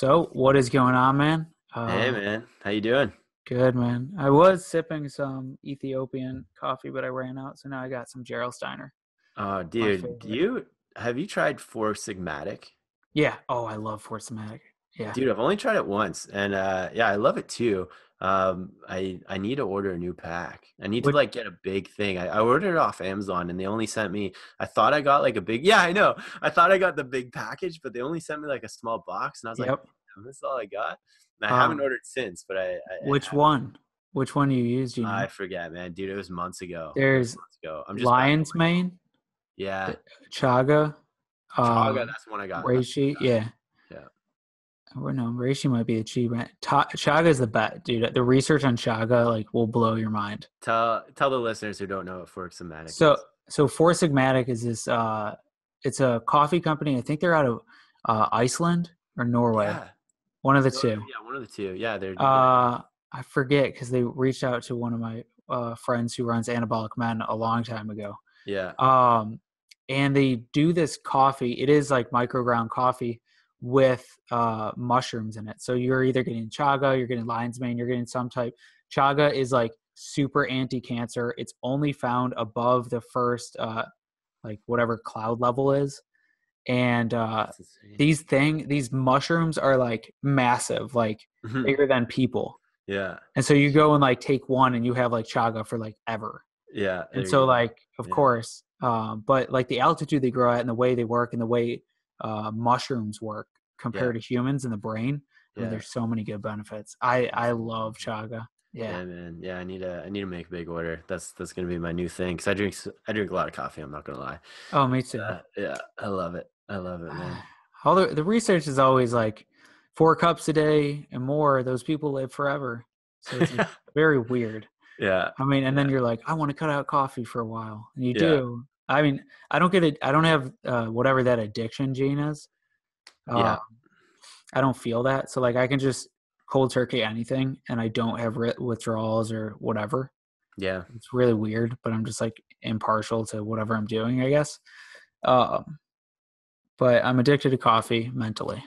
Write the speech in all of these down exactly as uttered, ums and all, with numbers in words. So what is going on, man? Uh, hey, man. How you doing? Good, man. I was sipping some Ethiopian coffee, but I ran out, so now I got some Gerald Steiner. Oh, dude, do you have you tried Four Sigmatic? Yeah. Oh, I love Four Sigmatic. Yeah. Dude, I've only tried it once, and uh, yeah, I love it too. Um, I I need to order a new pack. I need to like get a big thing. I, I ordered it off Amazon, and they only sent me. I thought I got like a big. Yeah, I know. I thought I got the big package, but they only sent me like a small box, and I was yep. like, "This is all I got." And I um, haven't ordered since, but I. I which I one? Which one you used? You know? I forget, man. Dude, it was months ago. There's months ago. I'm just Lion's Mane. Yeah. Chaga. Chaga, um, that's the one I got. Reishi, yeah. Yeah. I don't know. Reishi might be a cheap brand. Ta- Chaga is the best, dude. The research on Chaga like will blow your mind. Tell tell the listeners who don't know what Four Sigmatic so, is. So Four Sigmatic is this. Uh, it's a coffee company. I think they're out of uh, Iceland or Norway. Yeah. One of the oh, two. Yeah, one of the two. Yeah, they're. Uh, I forget because they reached out to one of my uh, friends who runs Anabolic Men a long time ago. Yeah. Um, and they do this coffee. It is like micro ground coffee with uh mushrooms in it. So you're either getting chaga, you're getting lion's mane, you're getting some type. Chaga is like super anti-cancer. It's only found above the first uh like whatever cloud level is. And uh these thing these mushrooms are like massive, like mm-hmm. bigger than people. Yeah. And so you go and like take one and you have like chaga for like ever. Yeah. And so like of yeah. course um but like the altitude they grow at and the way they work and the way uh mushrooms work compared yeah. to humans in the brain, yeah. I mean, there's so many good benefits. I i love chaga. Yeah. Yeah, man. Yeah, i need a i need to make a big order. That's that's gonna be my new thing because i drink i drink a lot of coffee. I'm not gonna lie. Oh, me too. Uh, yeah, i love it i love it man. All the, the research is always like four cups a day and more, those people live forever, so it's like very weird. Yeah. I mean, and yeah. then you're like, I want to cut out coffee for a while. And you yeah. do. I mean, I don't get it. I don't have uh, whatever that addiction gene is. Uh, yeah. I don't feel that. So like I can just cold turkey anything and I don't have re- withdrawals or whatever. Yeah. It's really weird, but I'm just like impartial to whatever I'm doing, I guess. Um, but I'm addicted to coffee mentally.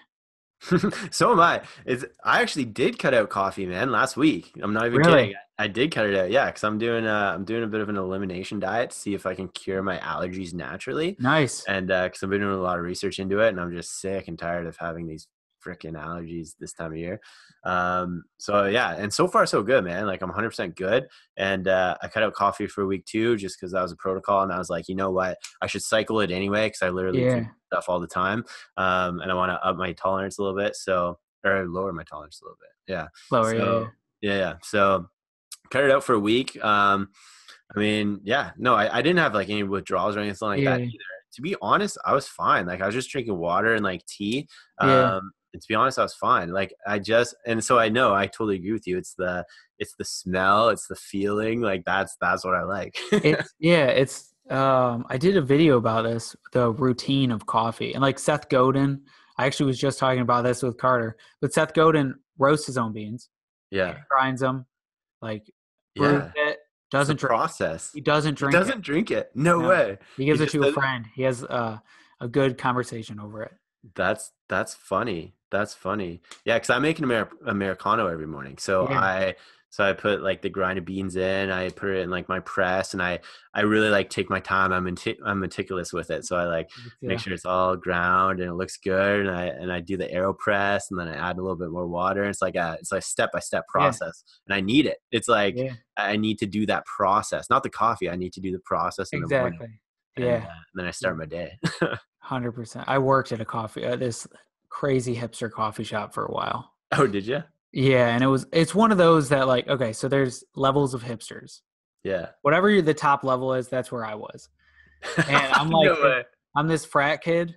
So am I. It's, I actually did cut out coffee, man, last week. I'm not even really? kidding. I, I did cut it out, yeah, because I'm doing uh, I'm doing a bit of an elimination diet to see if I can cure my allergies naturally. Nice. And because uh, I've been doing a lot of research into it, and I'm just sick and tired of having these freaking allergies this time of year. Um, so yeah, and so far so good, man. Like I'm one hundred percent good. And uh, I cut out coffee for week two just because that was a protocol, and I was like, you know what, I should cycle it anyway because I literally yeah. do stuff all the time. Um, and I want to up my tolerance a little bit, so or lower my tolerance a little bit. Yeah, lower. So, yeah, yeah. So cut it out for a week. Um, I mean, yeah, no, I, I didn't have like any withdrawals or anything like yeah. that either. To be honest, I was fine. Like I was just drinking water and like tea. Um, yeah. And to be honest, I was fine. Like I just, and so I know I totally agree with you. It's the, it's the smell, it's the feeling. Like that's, that's what I like. It's, yeah. It's, um, I did a video about this, the routine of coffee, and like Seth Godin, I actually was just talking about this with Carter, but Seth Godin roasts his own beans. Yeah. Grinds them, like brews yeah. it, doesn't drink process. It. He doesn't drink he doesn't it. drink it. No, no way. He gives he it to doesn't... a friend. He has uh, a good conversation over it. That's, that's funny. That's funny. Yeah, because I make an Amer- Americano every morning. So yeah. I so I put like the grinded beans in. I put it in like my press, and I, I really like take my time. I'm meti- I'm meticulous with it. So I like yeah. make sure it's all ground and it looks good. And I and I do the AeroPress, and then I add a little bit more water. It's like a it's like step by step process, yeah. and I need it. It's like yeah. I need to do that process, not the coffee. I need to do the process in exactly. the morning. And, yeah, uh, and then I start my day. one hundred percent. I worked at a coffee uh, this. crazy hipster coffee shop for a while. Oh, did you? Yeah, and it was it's one of those that like, okay, so there's levels of hipsters. Yeah. Whatever you're, the top level is, that's where I was. And I'm like, no I'm this frat kid.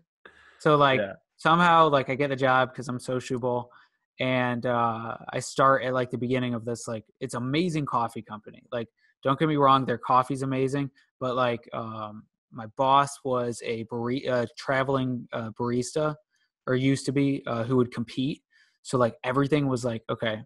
So like yeah. somehow like I get a job because I'm sociable, and uh, I start at like the beginning of this like it's amazing coffee company. Like don't get me wrong, their coffee's amazing, but like um, my boss was a barista, uh, traveling uh, barista. Or used to be, uh, who would compete. So like everything was like, okay,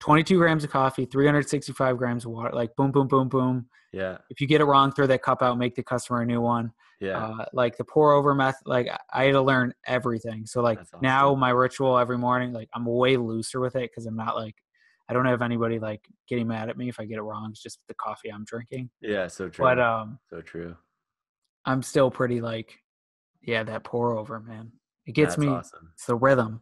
twenty-two grams of coffee, three hundred sixty-five grams of water, like boom, boom, boom, boom. Yeah. If you get it wrong, throw that cup out, make the customer a new one. Yeah. Uh, like the pour over method, like I had to learn everything. So like awesome. Now my ritual every morning, like I'm way looser with it. Cause I'm not like, I don't have anybody like getting mad at me if I get it wrong. It's just the coffee I'm drinking. Yeah. So true. But, um, so true. I'm still pretty like, yeah, that pour over, man. It gets That's me. Awesome. It's the rhythm.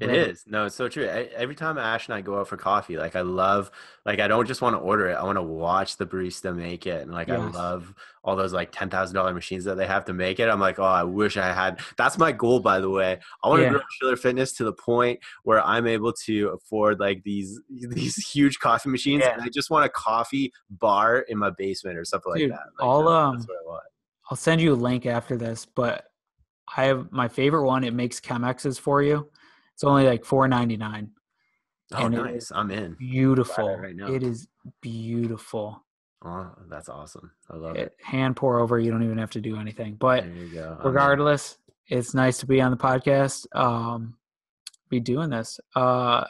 It is. No, it's so true. I, every time Ash and I go out for coffee, like I love, like I don't just want to order it. I want to watch the barista make it. And like, yes. I love all those like ten thousand dollars machines that they have to make it. I'm like, oh, I wish I had. That's my goal, by the way. I want yeah. to grow Schiller Fitness to the point where I'm able to afford like these, these huge coffee machines. Yeah. And I just want a coffee bar in my basement or something Dude, like that. Like, I'll, um, that's what I want. I'll send you a link after this, but I have my favorite one. It makes Chemexes for you. It's only like four ninety-nine. Oh, and nice. I'm in. Beautiful. It, right now. It is beautiful. Oh, that's awesome. I love it, it. Hand pour over. You don't even have to do anything. But regardless, in. It's nice to be on the podcast. Um, be doing this. Uh,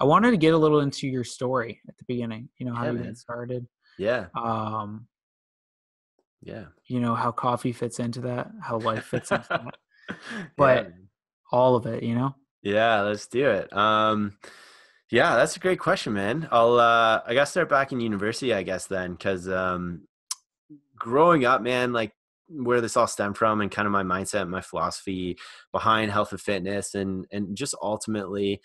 I wanted to get a little into your story at the beginning. You know, how yeah, you man. got started. Yeah. Um, yeah. You know, how coffee fits into that, how life fits into that. But yeah, all of it, you know? Yeah, let's do it. Um, yeah, that's a great question, man. I'll, uh, I got to start back in university, I guess, then, because um, growing up, man, like where this all stemmed from and kind of my mindset, my philosophy behind health and fitness and, and just ultimately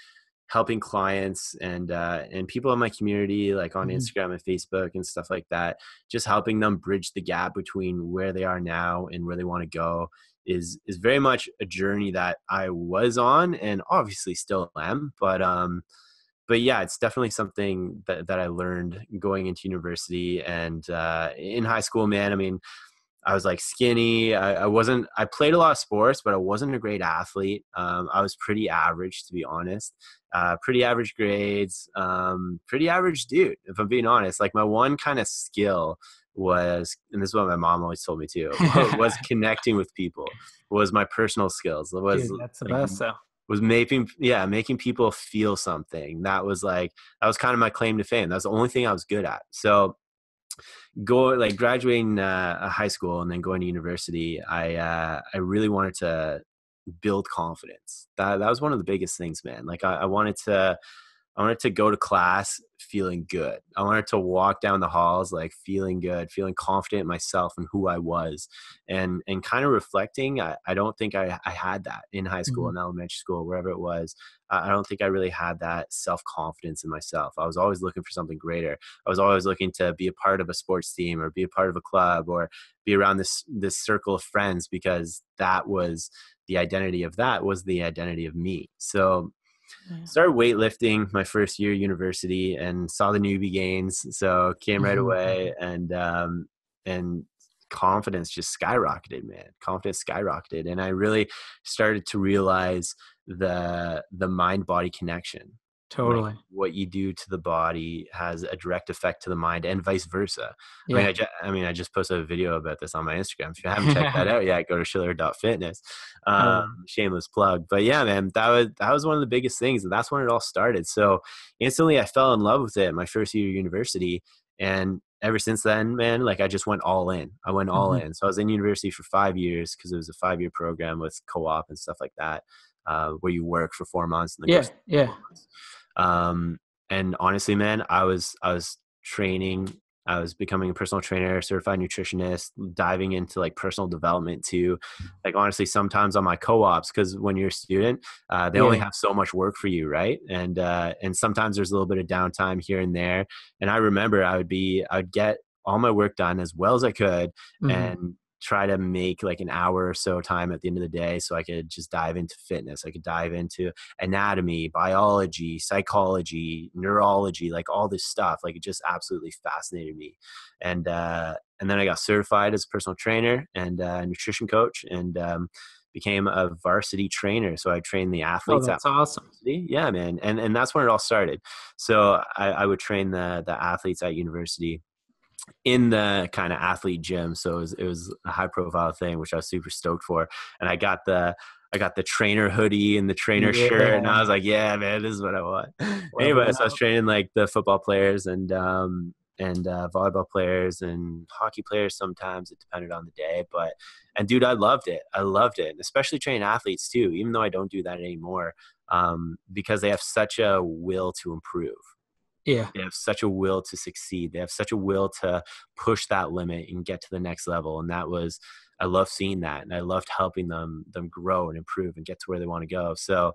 helping clients and, uh, and people in my community, like on mm-hmm. Instagram and Facebook and stuff like that, just helping them bridge the gap between where they are now and where they want to go. is is very much a journey that I was on and obviously still am. But um, but yeah, it's definitely something that, that I learned going into university and uh, in high school, man. I mean, I was like skinny. I, I wasn't, I played a lot of sports, but I wasn't a great athlete. Um, I was pretty average, to be honest. Uh, pretty average grades, um, pretty average dude, if I'm being honest. Like my one kind of skill was, and this is what my mom always told me too, was connecting with people, was my personal skills. Was Dude, that's the like, best, though. Was making, yeah, making people feel something. That was like, that was kind of my claim to fame. That was the only thing I was good at. So go like graduating uh, high school and then going to university, I uh, I really wanted to build confidence. That that was one of the biggest things, man. Like I, I wanted to, I wanted to go to class feeling good. I wanted to walk down the halls like feeling good, feeling confident in myself and who I was. And and kind of reflecting, I, I don't think I, I had that in high school, mm-hmm. in elementary school, wherever it was. I don't think I really had that self-confidence in myself. I was always looking for something greater. I was always looking to be a part of a sports team or be a part of a club or be around this this circle of friends, because that was the identity of that was the identity of me. So yeah. Started weightlifting my first year of university and saw the newbie gains. So came right away and, um, and confidence just skyrocketed, man. Confidence skyrocketed. And I really started to realize the, the mind body connection. Totally. Like what you do to the body has a direct effect to the mind and vice versa. Yeah. I mean, I, ju- I mean, I just posted a video about this on my Instagram. If you haven't checked that out yet, go to schiller dot fitness. Um, um, shameless plug. But yeah, man, that was, that was one of the biggest things. And that's when it all started. So instantly I fell in love with it my first year of university. And ever since then, man, like I just went all in. I went all mm-hmm. in. So I was in university for five years because it was a five-year program with co-op and stuff like that, uh, where you work for four months. And then yeah, yeah. Four months. Um, and honestly, man, I was, I was training, I was becoming a personal trainer, certified nutritionist, diving into like personal development too. Like, honestly, sometimes on my co-ops, cause when you're a student, uh, they yeah. only have so much work for you. Right. And, uh, and sometimes there's a little bit of downtime here and there. And I remember I would be, I would get all my work done as well as I could. Mm-hmm. And try to make like an hour or so time at the end of the day so I could just dive into fitness. I could dive into anatomy, biology, psychology, neurology, like all this stuff. Like it just absolutely fascinated me. And, uh, and then I got certified as a personal trainer and uh nutrition coach and, um, became a varsity trainer. So I trained the athletes. Oh, that's awesome. University. Yeah, man. And, and that's when it all started. So I, I would train the, the athletes at university in the kind of athlete gym. So it was, it was a high profile thing, which I was super stoked for. And I got the, I got the trainer hoodie and the trainer yeah. shirt, and I was like, yeah, man, this is what I want. Well, anyway, so I was training like the football players and um, and uh, volleyball players and hockey players sometimes. It depended on the day. But, and dude, I loved it. I loved it. And especially training athletes too, even though I don't do that anymore, um, because they have such a will to improve. Yeah. They have such a will to succeed. They have such a will to push that limit and get to the next level. And that was, I loved seeing that. And I loved helping them, them grow and improve and get to where they want to go. So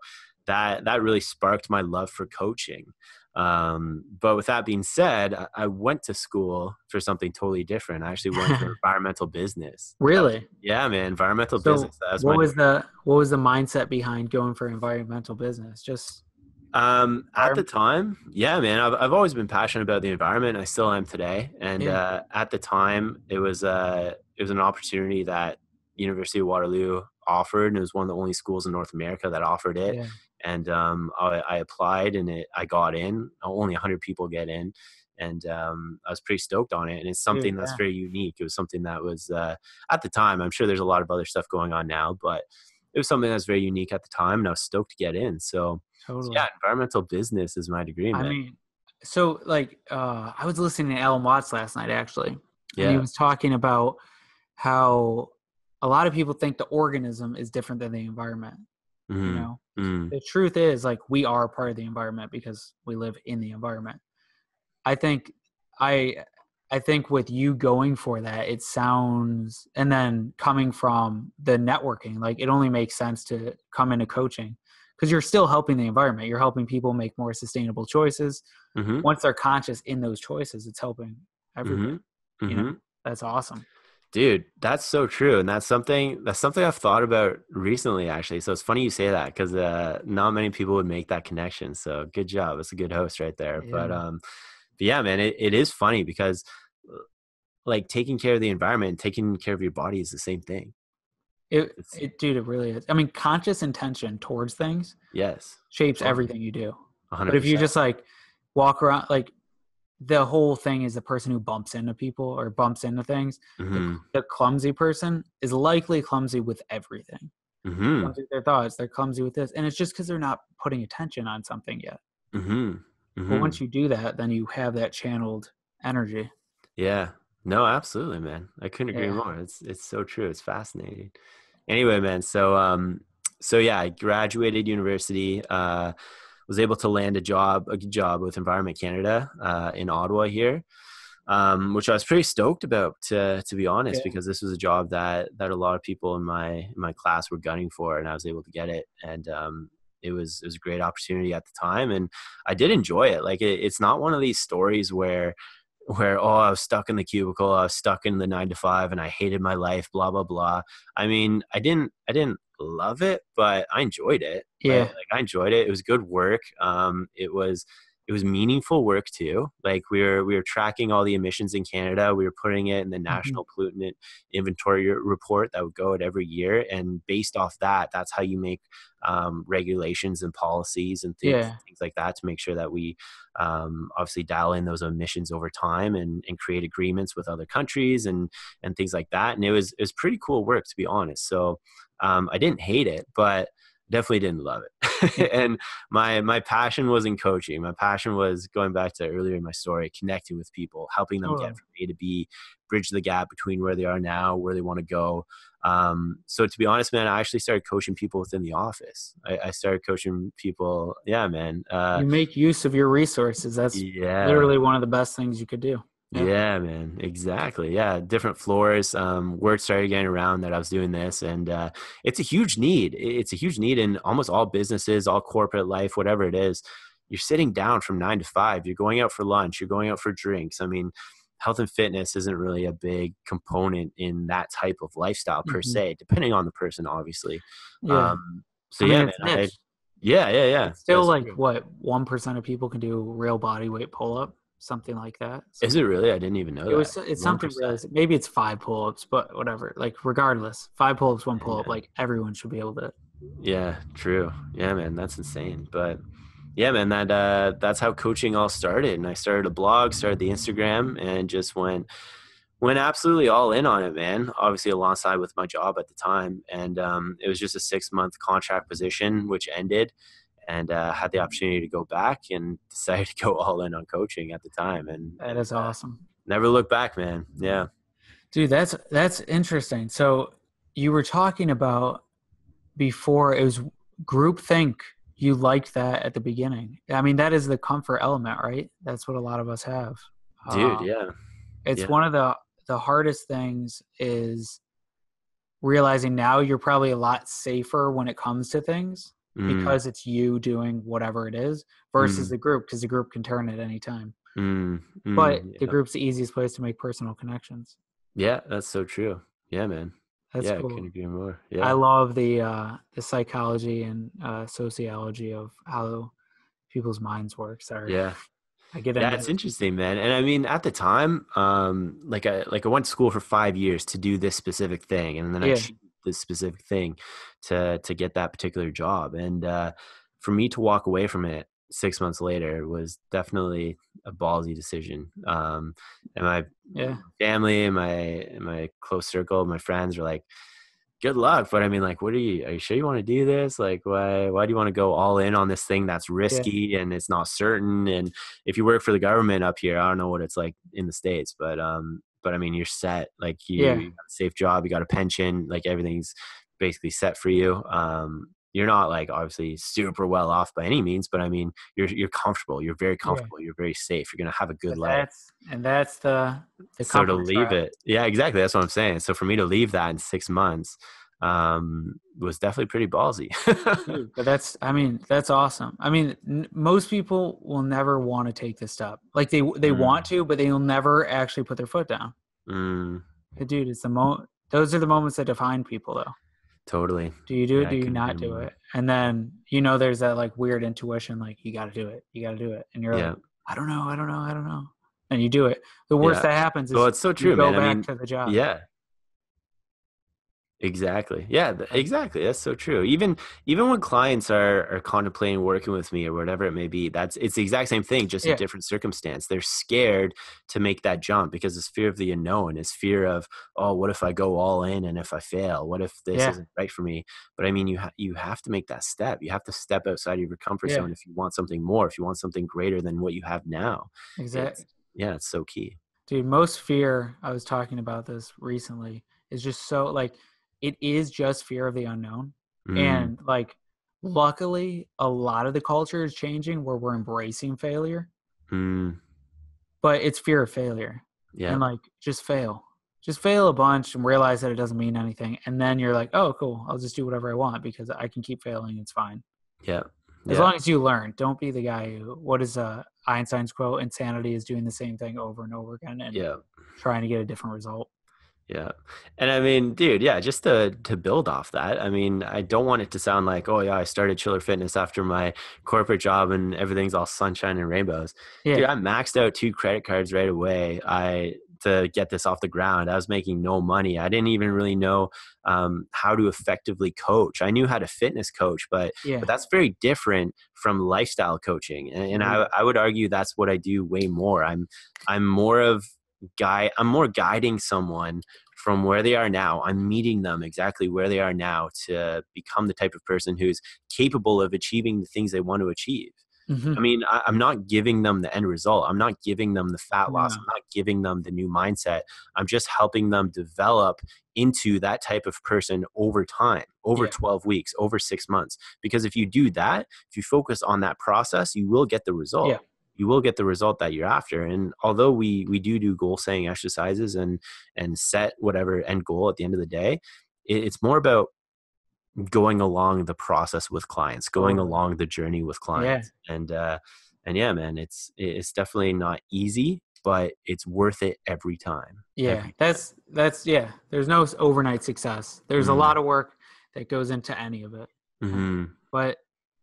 that, that really sparked my love for coaching. Um, but with that being said, I, I went to school for something totally different. I actually went for environmental business. Really? Was, yeah, man. Environmental so business. That was what was the, what was the mindset behind going for environmental business? Just Um, at the time, yeah, man, I've, I've always been passionate about the environment. I still am today. And, yeah. uh, at the time it was, uh, it was an opportunity that University of Waterloo offered, and it was one of the only schools in North America that offered it. Yeah. And, um, I, I applied and it, I got in. Only a hundred people get in, and, um, I was pretty stoked on it. And it's something yeah. that's very unique. It was something that was, uh, at the time, I'm sure there's a lot of other stuff going on now, but it was something that was very unique at the time, and I was stoked to get in. So, Totally. Yeah, environmental business is my degree, man. I mean, so like uh, I was listening to Alan Watts last night, actually. Yeah. And he was talking about how a lot of people think the organism is different than the environment. Mm-hmm. You know, mm-hmm. The truth is, like, we are part of the environment because we live in the environment. I think I, I think with you going for that, it sounds, and then coming from the networking, like it only makes sense to come into coaching. Because you're still helping the environment. You're helping people make more sustainable choices. Mm-hmm. Once they're conscious in those choices, it's helping everyone. Mm-hmm. You know? That's awesome. Dude, that's so true. And that's something that's something I've thought about recently, actually. So it's funny you say that, because uh, not many people would make that connection. So good job. It's a good host right there. Yeah. But, um, but yeah, man, it, it is funny because like taking care of the environment, taking care of your body is the same thing. It, it, dude, it really is. I mean, conscious intention towards things yes, shapes everything you do. one hundred percent. But if you just like walk around, like the whole thing is the person who bumps into people or bumps into things. Mm-hmm. The, the clumsy person is likely clumsy with everything. Mm-hmm. Clumsy with their thoughts, they're clumsy with this. And it's just because they're not putting attention on something yet. Mm-hmm. Mm-hmm. But once you do that, then you have that channeled energy. Yeah. No, absolutely, man. I couldn't agree yeah. more. It's it's so true. It's fascinating. Anyway, man. So um, so yeah, I graduated university. Uh, was able to land a job, a good job with Environment Canada uh, in Ottawa here, um, which I was pretty stoked about, to to be honest, yeah. because this was a job that that a lot of people in my in my class were gunning for, and I was able to get it. And um, it was it was a great opportunity at the time, and I did enjoy it. Like it, it's not one of these stories where. where, oh, I was stuck in the cubicle, I was stuck in the nine to five and I hated my life, blah, blah, blah. I mean, I didn't, I didn't love it, but I enjoyed it. Yeah. Right? Like I enjoyed it. It was good work. Um, it was, it was meaningful work too. Like we were, we were tracking all the emissions in Canada. We were putting it in the National mm-hmm. Pollutant Inventory Report that would go out every year. And based off that, that's how you make um, regulations and policies and things, yeah. things like that to make sure that we um, obviously dial in those emissions over time and, and create agreements with other countries and, and things like that. And it was, it was pretty cool work, to be honest. So um, I didn't hate it, but definitely didn't love it. And my, my passion was in coaching. My passion was, going back to earlier in my story, connecting with people, helping them oh. get from A to B, bridge the gap between where they are now, where they want to go. Um, so to be honest, man, I actually started coaching people within the office. I, I started coaching people. Yeah, man. Uh, you make use of your resources. That's yeah. literally one of the best things you could do. Yeah. yeah, man. Exactly. Yeah. Different floors. Um, word started getting around that I was doing this, and uh, it's a huge need. It's a huge need in almost all businesses, all corporate life, whatever it is. You're sitting down from nine to five, you're going out for lunch, you're going out for drinks. I mean, health and fitness isn't really a big component in that type of lifestyle per mm-hmm. se, depending on the person, obviously. Yeah. Um, so I yeah, mean, man, I, yeah, yeah, yeah. It's still That's like true. What? one percent of people can do real body weight pull-up. Something like that. So is it really? I didn't even know it that. Was, it's one hundred percent. Something realistic. Maybe it's five pull-ups, but whatever. Like regardless, five pull-ups, one pull-up. Yeah. Like everyone should be able to. Yeah, true. Yeah, man, that's insane. But yeah, man, that uh, that's how coaching all started. And I started a blog, started the Instagram, and just went went absolutely all in on it, man, obviously alongside with my job at the time. And um, it was just a six-month contract position, which ended, and uh, had the opportunity to go back and decided to go all in on coaching at the time. And that is awesome. Never look back, man. Yeah. Dude, that's, that's interesting. So you were talking about before it was groupthink. You liked that at the beginning. I mean, that is the comfort element, right? That's what a lot of us have. Dude, um, yeah. It's yeah. one of the, the hardest things is realizing now you're probably a lot safer when it comes to things mm. because it's you doing whatever it is versus mm. the group, because the group can turn at any time. Mm. Mm. But yeah. the group's the easiest place to make personal connections. Yeah, that's so true. Yeah, man. That's yeah, cool. I couldn't agree more. Yeah. I love the uh, the psychology and uh, sociology of how people's minds work. Sorry. Yeah. I get it. Yeah, it's interesting, man. And I mean, at the time, um, like I like I went to school for five years to do this specific thing, and then yeah. I achieved this specific thing to to get that particular job. And uh, for me to walk away from it six months later was definitely a ballsy decision. Um, and my yeah. family and my, and my close circle, my friends were like, good luck. But I mean, like, what are you, are you sure you want to do this? Like, why, why do you want to go all in on this thing that's risky yeah. and it's not certain? And if you work for the government up here, I don't know what it's like in the States, but, um, but I mean, you're set, like you, yeah. you got a safe job, you got a pension, like everything's basically set for you. Um, You're not like obviously super well off by any means, but I mean, you're, you're comfortable. You're very comfortable. Yeah. You're very safe. You're going to have a good and life. That's, and that's the, the so to leave trial. It. Yeah, exactly. That's what I'm saying. So for me to leave that in six months um, was definitely pretty ballsy. Dude, but that's, I mean, that's awesome. I mean, n- most people will never want to take this step. Like they, they mm. want to, but they'll never actually put their foot down. Mm. But dude, it's the mo- those are the moments that define people though. Totally. Do you do it? Yeah, do you not do it? And then, you know, there's that like weird intuition, like you got to do it. You got to do it. And you're yeah. like, I don't know. I don't know. I don't know. And you do it. The worst yeah. that happens is well, it's so true, you go man. back I mean, to the job. Yeah. Exactly. Yeah, exactly. That's so true. Even, even when clients are, are contemplating working with me or whatever it may be, that's, it's the exact same thing, just yeah. a different circumstance. They're scared to make that jump because it's fear of the unknown. It's fear of, oh, what if I go all in and if I fail, what if this yeah. isn't right for me? But I mean, you, ha- you have to make that step. You have to step outside of your comfort yeah. zone if you want something more, if you want something greater than what you have now. Exactly. It's, yeah. It's so key. Dude, most fear, I was talking about this recently, is just so like, it is just fear of the unknown. Mm. And like, luckily a lot of the culture is changing where we're embracing failure, mm. but it's fear of failure. Yeah. And like, just fail, just fail a bunch and realize that it doesn't mean anything. And then you're like, oh, cool. I'll just do whatever I want because I can keep failing. It's fine. Yeah. yeah. As long as you learn, don't be the guy who, what is uh, Einstein's quote? Insanity is doing the same thing over and over again and yeah. trying to get a different result. Yeah. And I mean, dude, yeah, just to to build off that, I mean, I don't want it to sound like, oh yeah, I started Schiller Fitness after my corporate job and everything's all sunshine and rainbows. Yeah. Dude, I maxed out two credit cards right away. I, to get this off the ground, I was making no money. I didn't even really know um, how to effectively coach. I knew how to fitness coach, but, yeah. but that's very different from lifestyle coaching. And, and I, I would argue that's what I do way more. I'm, I'm more of, guy I'm more guiding someone from where they are now. I'm meeting them exactly where they are now to become the type of person who's capable of achieving the things they want to achieve. Mm-hmm. I mean, I, I'm not giving them the end result. I'm not giving them the fat loss. No. I'm not giving them the new mindset. I'm just helping them develop into that type of person over time, over yeah. twelve weeks, over six months. Because if you do that, if you focus on that process, you will get the result. Yeah. you will get the result that you're after. And although we, we do do goal setting exercises and, and set whatever end goal at the end of the day, it, it's more about going along the process with clients, going along the journey with clients. Yeah. And, uh, and yeah, man, it's, it's definitely not easy, but it's worth it every time. Yeah. Every time. That's, that's, yeah. There's no overnight success. There's mm-hmm. a lot of work that goes into any of it, mm-hmm. but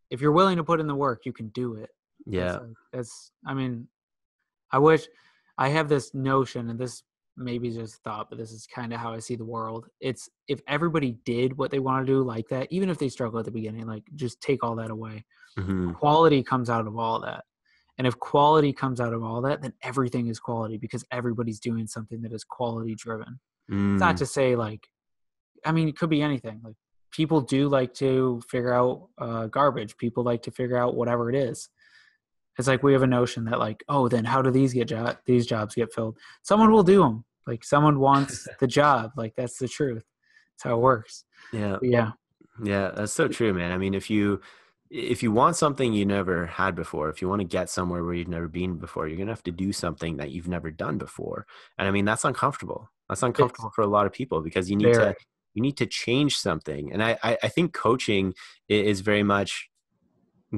if you're willing to put in the work, you can do it. Yeah. That's, I mean, I wish I have this notion, and this maybe just thought, but this is kind of how I see the world. It's if everybody did what they want to do like that, even if they struggle at the beginning, like just take all that away. Mm-hmm. Quality comes out of all that. And if quality comes out of all that, then everything is quality because everybody's doing something that is quality driven. Mm. It's not to say like, I mean, it could be anything. Like people do like to figure out uh, garbage. People like to figure out whatever it is. It's like, we have a notion that like, oh, then how do these get jo- these jobs get filled? Someone will do them. Like someone wants the job. Like that's the truth. That's how it works. Yeah. But yeah. Yeah. That's so true, man. I mean, if you, if you want something you never had before, if you want to get somewhere where you've never been before, you're going to have to do something that you've never done before. And I mean, that's uncomfortable. That's uncomfortable for a lot of people because you need Fair. to, you need to change something. And I, I, I think coaching is very much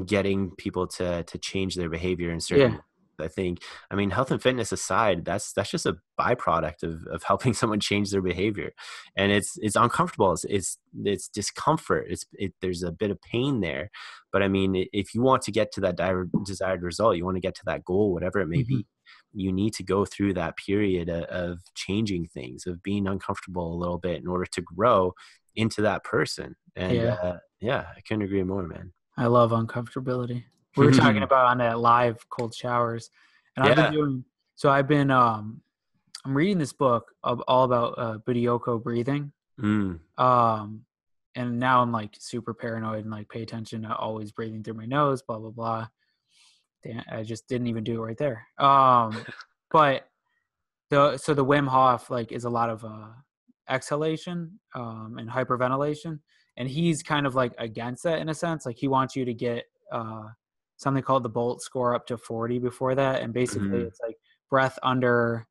getting people to, to change their behavior in certain yeah. I think, I mean, health and fitness aside, that's, that's just a byproduct of, of helping someone change their behavior. And it's, it's uncomfortable. It's, it's, it's discomfort. It's, it, there's a bit of pain there, but I mean, if you want to get to that di- desired result, you want to get to that goal, whatever it may mm-hmm. be, you need to go through that period of, of changing things, of being uncomfortable a little bit in order to grow into that person. And yeah, uh, yeah I couldn't agree more, man. I love uncomfortability. We were talking about on that live cold showers, and yeah. I've been doing, so I've been, um, I'm reading this book of, all about uh, Buteyko Breathing. Mm. Um, and now I'm like super paranoid and like pay attention to always breathing through my nose, blah, blah, blah. Damn, I just didn't even do it right there. Um, but the, so the Wim Hof like is a lot of uh, exhalation um, and hyperventilation. And he's kind of like against that in a sense. Like he wants you to get, uh, something called the BOLT score up to forty before that. And basically mm-hmm. it's like breath under,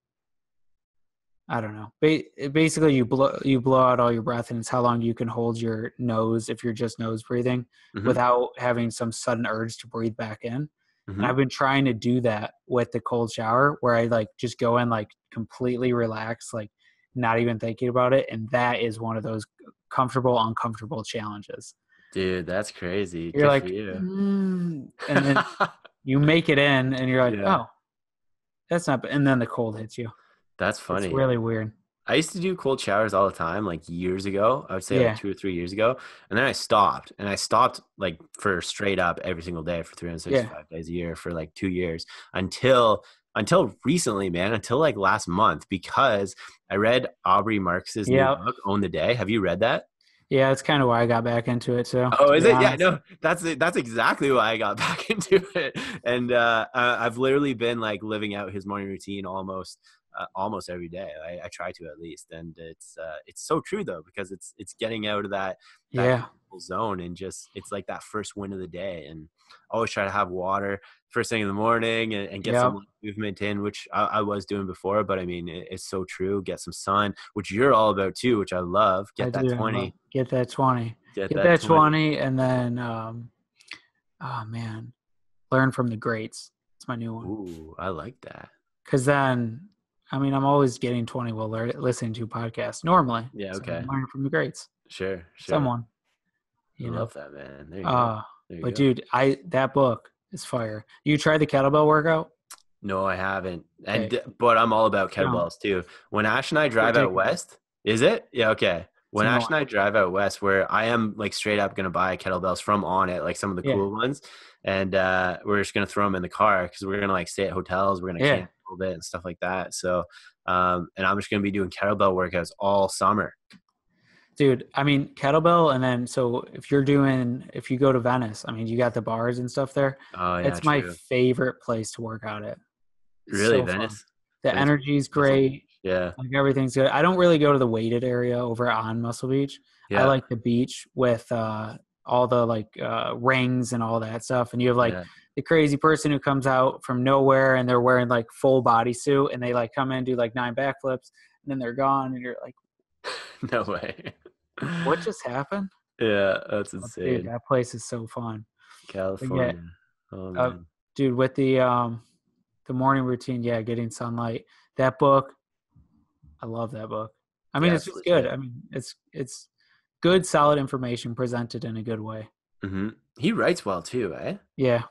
I don't know. Ba- basically you blow, you blow out all your breath, and it's how long you can hold your nose if you're just nose breathing mm-hmm. without having some sudden urge to breathe back in. Mm-hmm. And I've been trying to do that with the cold shower, where I like just go in like completely relaxed, like not even thinking about it. And that is one of those comfortable, uncomfortable challenges. Dude, that's crazy. You're Good like, you. Mm, and then you make it in, and you're like, yeah. oh, that's not. And then the cold hits you. That's funny. It's really weird. I used to do cold showers all the time, like years ago. I would say yeah. like two or three years ago, and then I stopped, and I stopped like for straight up every single day for three hundred sixty-five yeah. days a year for like two years until until recently, man, until like last month, because I read Aubrey Marcus's yep. new book, Own the Day. Have you read that? Yeah, that's kind of why I got back into it. So, oh, is it? Honest. Yeah, no, that's that's exactly why I got back into it. And uh, I've literally been like living out his morning routine almost, uh, almost every day. I, I try to at least, and it's uh, it's so true though, because it's it's getting out of that, that yeah zone, and just it's like that first win of the day. And I always try to have water first thing in the morning, and, and get yep. some movement in, which I, I was doing before. But I mean, it, it's so true. Get some sun, which you're all about too, which I love. Get I that do. twenty. Get that twenty. Get, get that, that twenty. twenty, and then, um, oh man, learn from the greats. It's my new one. Ooh, I like that. Because then, I mean, I'm always getting twenty while listening to podcasts normally. Yeah, okay. So learn from the greats. Sure, sure. Someone. You I know. love that, man. There you uh, go. There you but go. dude, I that book. It's fire. You tried the kettlebell workout? No, I haven't. And okay. but I'm all about kettlebells too. When Ash and I drive out west, is it? Yeah, okay. When Ash and I drive out west, where I am like straight up gonna buy kettlebells from Onnit, like some of the yeah. cool ones, and uh, we're just gonna throw them in the car because we're gonna like stay at hotels, we're gonna yeah. camp a little bit and stuff like that. So, um, and I'm just gonna be doing kettlebell workouts all summer. Dude, I mean, kettlebell, and then, so if you're doing, if you go to Venice, I mean, you got the bars and stuff there. Oh, yeah, it's true. My favorite place to work out at. It's really, so Venice? Fun. The Venice. energy's great. Yeah. Like, everything's good. I don't really go to the weighted area over on Muscle Beach. Yeah. I like the beach with uh, all the, like, uh, rings and all that stuff. And you have, like, yeah. the crazy person who comes out from nowhere, and they're wearing, like, full bodysuit, and they, like, come in, do, like, nine backflips, and then they're gone, and you're like, no way. What just happened? Yeah, that's insane. Dude, that place is so fun. California. Yeah, oh, uh, dude, with the um the morning routine, yeah, getting sunlight. That book, I love that book. I mean, yeah, it's just good. Yeah. I mean, it's it's good, solid information presented in a good way. Mm-hmm. He writes well too, eh? Yeah.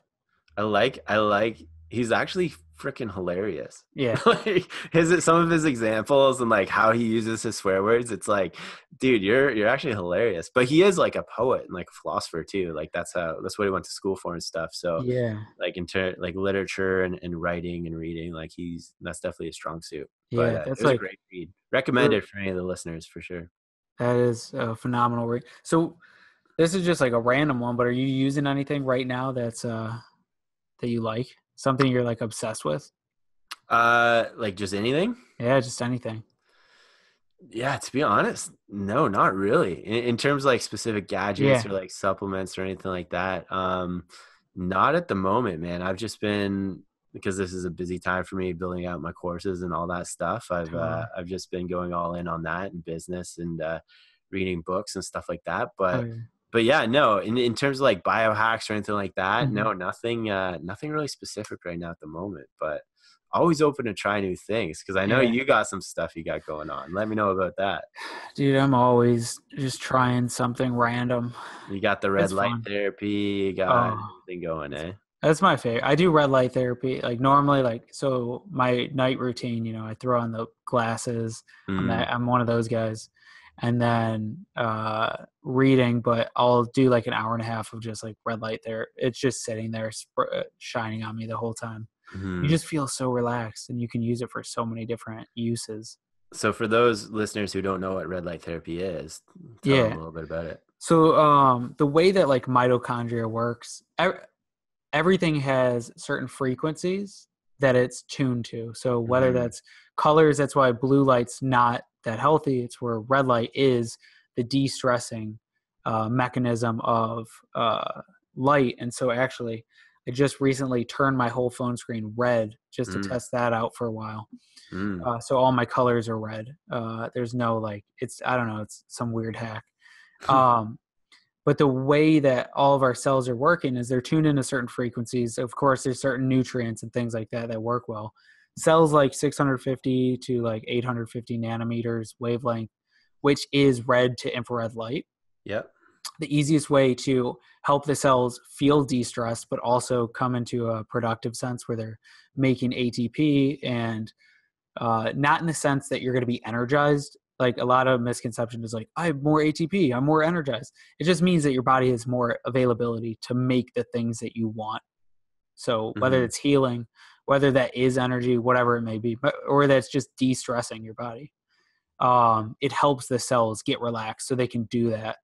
I like I like he's actually freaking hilarious. Yeah. Like his, some of his examples and like how he uses his swear words, it's like, dude, you're you're actually hilarious. But he is like a poet and like a philosopher too. Like that's how, that's what he went to school for and stuff. So yeah, like in ter- like literature and, and writing and reading, like he's, that's definitely a strong suit. Yeah, but, uh, that's it was like a great read. Recommended for any of the listeners for sure. That is a phenomenal read. So this is just like a random one, but are you using anything right now that's uh that you like? Something you're like obsessed with? Uh, like just anything? Yeah, just anything. Yeah, to be honest, no, not really. In, in terms of like specific gadgets yeah. or like supplements or anything like that, um, not at the moment, man. I've just been, because this is a busy time for me, building out my courses and all that stuff. I've totally. uh, I've just been going all in on that and business and uh, reading books and stuff like that. But oh, yeah. But yeah, no, in, in terms of like biohacks or anything like that, mm-hmm. no, nothing, uh, nothing really specific right now at the moment, but always open to try new things. Cause I know yeah. you got some stuff you got going on. Let me know about that. Dude, I'm always just trying something random. You got the red that's light fun. Therapy, you got uh, everything going, eh? That's my favorite. I do red light therapy. Like normally, like, so my night routine, you know, I throw on the glasses. Mm. I'm, that, I'm one of those guys. And then uh, reading, but I'll do like an hour and a half of just like red light there. It's just sitting there sp- shining on me the whole time. Mm-hmm. You just feel so relaxed and you can use it for so many different uses. So for those listeners who don't know what red light therapy is, tell yeah. them a little bit about it. So um, the way that like mitochondria works, ev- everything has certain frequencies that it's tuned to. So whether mm-hmm. that's colors, that's why blue light's not that healthy. It's where red light is the de-stressing uh, mechanism of uh, light. And so actually I just recently turned my whole phone screen red just to mm. test that out for a while. Mm. Uh, so all my colors are red. Uh, there's no like, it's, I don't know, it's some weird hack. Um, but the way that all of our cells are working is they're tuned into certain frequencies. Of course, there's certain nutrients and things like that that work well. Cells like six hundred fifty to like eight hundred fifty nanometers wavelength, which is red to infrared light. Yep. The easiest way to help the cells feel de-stressed, but also come into a productive sense where they're making A T P and uh, not in the sense that you're going to be energized. Like a lot of misconception is like, I have more A T P, I'm more energized. It just means that your body has more availability to make the things that you want. So whether mm-hmm. it's healing, whether that is energy, whatever it may be, but, or that's just de-stressing your body. Um, it helps the cells get relaxed so they can do that.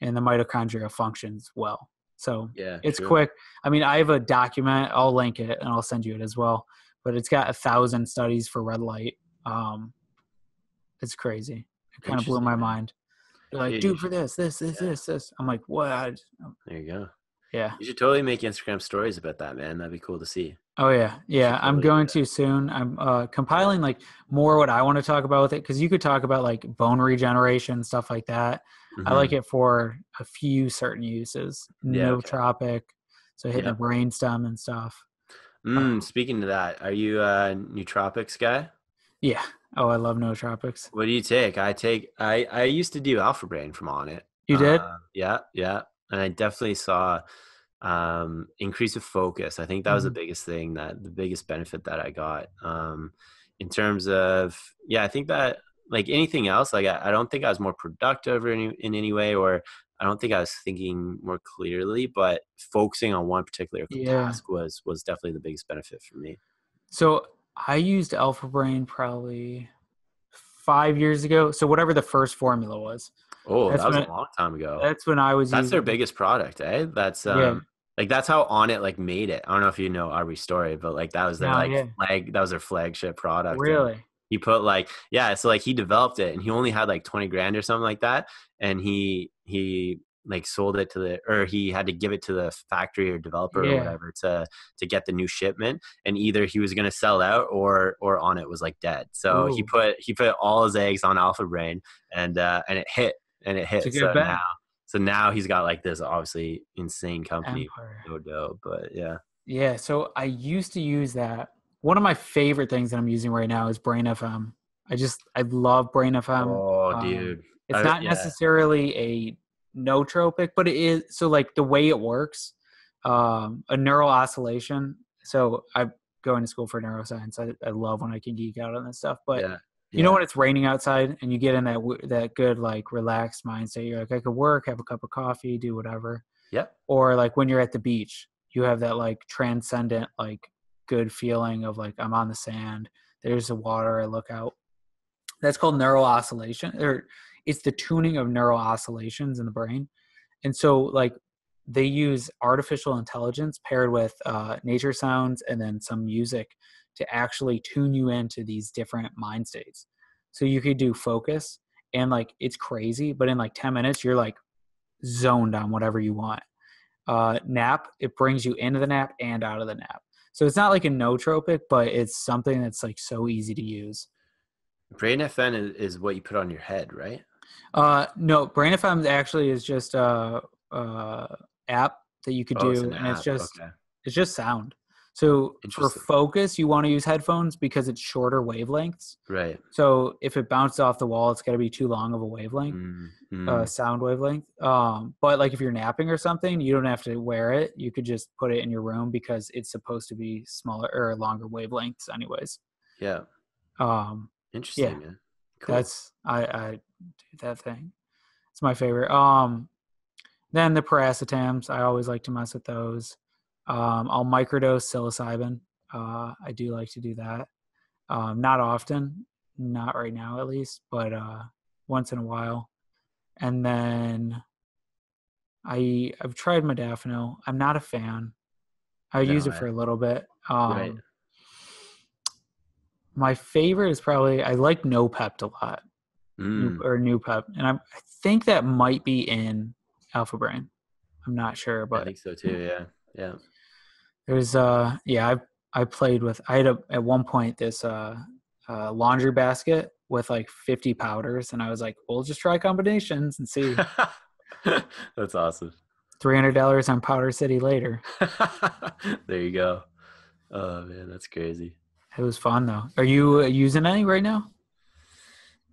And the mitochondria functions well. So yeah, it's true. Quick. I mean, I have a document, I'll link it and I'll send you it as well, but it's got a thousand studies for red light. Um, it's crazy. It kind of blew my mind. They're like, dude, for this, this, this, yeah. this, this. I'm like, what? There you go. Yeah. You should totally make Instagram stories about that, man. That'd be cool to see. Oh yeah. Yeah. I'm going to soon. I'm uh, compiling like more what I want to talk about with it. Cause you could talk about like bone regeneration, stuff like that. Mm-hmm. I like it for a few certain uses, yeah, nootropic. Okay. So hitting yeah. the brainstem and stuff. Mm, um, speaking to that, are you a nootropics guy? Yeah. Oh, I love nootropics. What do you take? I take, I, I used to do Alpha Brain from Onnit. You did? Uh, yeah. Yeah. And I definitely saw um, increase of focus. I think that was mm-hmm. the biggest thing that the biggest benefit that I got um, in terms of, yeah, I think that like anything else, like I, I don't think I was more productive or any, in any way, or I don't think I was thinking more clearly, but focusing on one particular yeah. task was, was definitely the biggest benefit for me. So I used Alpha Brain probably five years ago. So whatever the first formula was. Oh, that's that was when, a long time ago. That's when I was that's using... their biggest product, eh? That's um yeah. like that's how Onnit like made it. I don't know if you know Arby's story, but like that was their no, like yeah. flag that was their flagship product. Really? And he put like yeah, so like he developed it and he only had like twenty grand or something like that. And he he like sold it to the or he had to give it to the factory or developer yeah. or whatever to to get the new shipment. And either he was gonna sell out or or Onnit was like dead. So Ooh. he put he put all his eggs on Alpha Brain and uh and it hit. And it hits so now, so now he's got like this obviously insane company. So dope, but yeah. Yeah. So I used to use that. One of my favorite things that I'm using right now is Brain F M. I just, I love Brain F M. Oh, um, dude. It's I, not yeah. necessarily a nootropic, but it is. So like the way it works, um, a neural oscillation. So I going to school for neuroscience, I, I love when I can geek out on this stuff. But yeah. Yeah. you know, when it's raining outside and you get in that that good, like, relaxed mindset, you're like, I could work, have a cup of coffee, do whatever. Yep. Or like when you're at the beach, you have that like transcendent, like good feeling of like, I'm on the sand, there's the water, I look out. That's called neural oscillation, or it's the tuning of neural oscillations in the brain. And so like they use artificial intelligence paired with uh, nature sounds and then some music to actually tune you into these different mind states. So you could do focus and like, it's crazy, but in like ten minutes, you're like zoned on whatever you want. Uh, nap, it brings you into the nap and out of the nap. So it's not like a nootropic, but it's something that's like so easy to use. Brain F M is what you put on your head, right? Uh, no, Brain F M actually is just a, a app that you could oh, do, it's an and app. it's just okay. it's just sound. So for focus, you want to use headphones because it's shorter wavelengths. Right. So if it bounces off the wall, it's got to be too long of a wavelength, mm-hmm. uh, sound wavelength. Um, but like if you're napping or something, you don't have to wear it. You could just put it in your room because it's supposed to be smaller or longer wavelengths anyways. Yeah. Um, Interesting, yeah. man. Cool. That's, I, I do that thing. It's my favorite. Um, then the paracetams, I always like to mess with those. Um, I'll microdose psilocybin. Uh, I do like to do that. Um, not often, not right now at least, but, uh, once in a while. And then I, I've tried modafinil. I'm not a fan. I no, use it I, for a little bit. Um, right. My favorite is probably, I like NoPEP a lot mm. or NuPEP. And I'm, I think that might be in Alpha Brain. I'm not sure, but I think so too. Yeah. Yeah. There's uh yeah, I I played with I had a, at one point this uh, uh laundry basket with like fifty powders, and I was like, we'll just try combinations and see. That's awesome. Three hundred dollars on Powder City later. There you go. Oh man, that's crazy. It was fun though. Are you using any right now?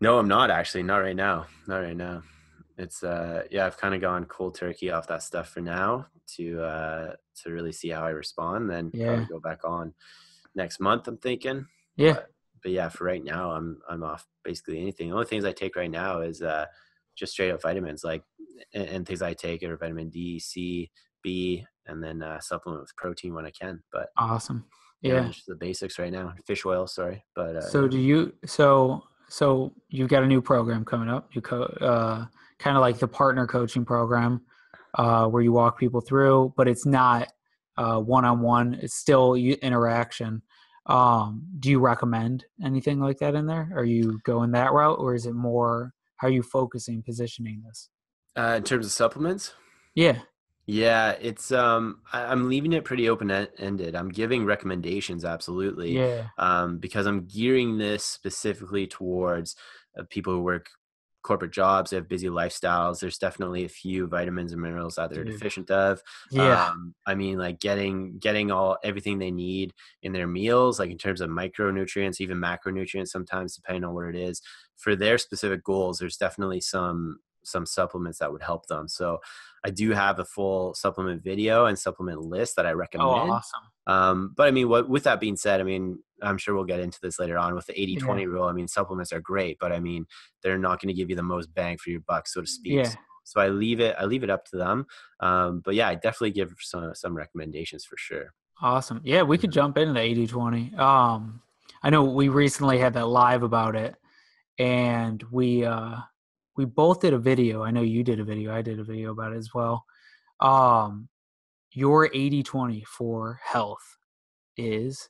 No, I'm not actually. Not right now. Not right now. It's uh yeah, I've kind of gone cold turkey off that stuff for now to uh to really see how I respond. Then yeah. probably go back on next month, I'm thinking. Yeah. But, but yeah, for right now, I'm I'm off basically anything. The only things I take right now is uh just straight up vitamins, like and, and things I take are vitamin D, C, B, and then uh, supplement with protein when I can. But awesome. Yeah, yeah, just the basics right now. Fish oil, sorry. But uh, so do you? So so you've got a new program coming up. You co uh. kind of like the partner coaching program uh, where you walk people through, but it's not uh, one-on-one. It's still interaction. Um, do you recommend anything like that in there? Are you going that route, or is it more, how are you focusing, positioning this? Uh, in terms of supplements? Yeah. Yeah, it's, um, I, I'm leaving it pretty open-ended. I'm giving recommendations, absolutely. Yeah. Um, because I'm gearing this specifically towards uh, people who work corporate jobs, they have busy lifestyles. There's definitely a few vitamins and minerals that they're Dude. deficient of. Yeah. Um, I mean, like getting, getting all, everything they need in their meals, like in terms of micronutrients, even macronutrients, sometimes depending on what it is for their specific goals, there's definitely some, some supplements that would help them. So I do have a full supplement video and supplement list that I recommend. Oh, awesome. Um, but I mean, what, with that being said, I mean, I'm sure we'll get into this later on with the eighty twenty yeah. rule. I mean, supplements are great, but I mean, they're not going to give you the most bang for your buck, so to speak. Yeah. So I leave it, I leave it up to them. Um, but yeah, I definitely give some, some recommendations for sure. Awesome. Yeah. We could jump into eighty twenty. Um, I know we recently had that live about it, and we, uh, we both did a video. I know you did a video. I did a video about it as well. Um, your eighty twenty for health is,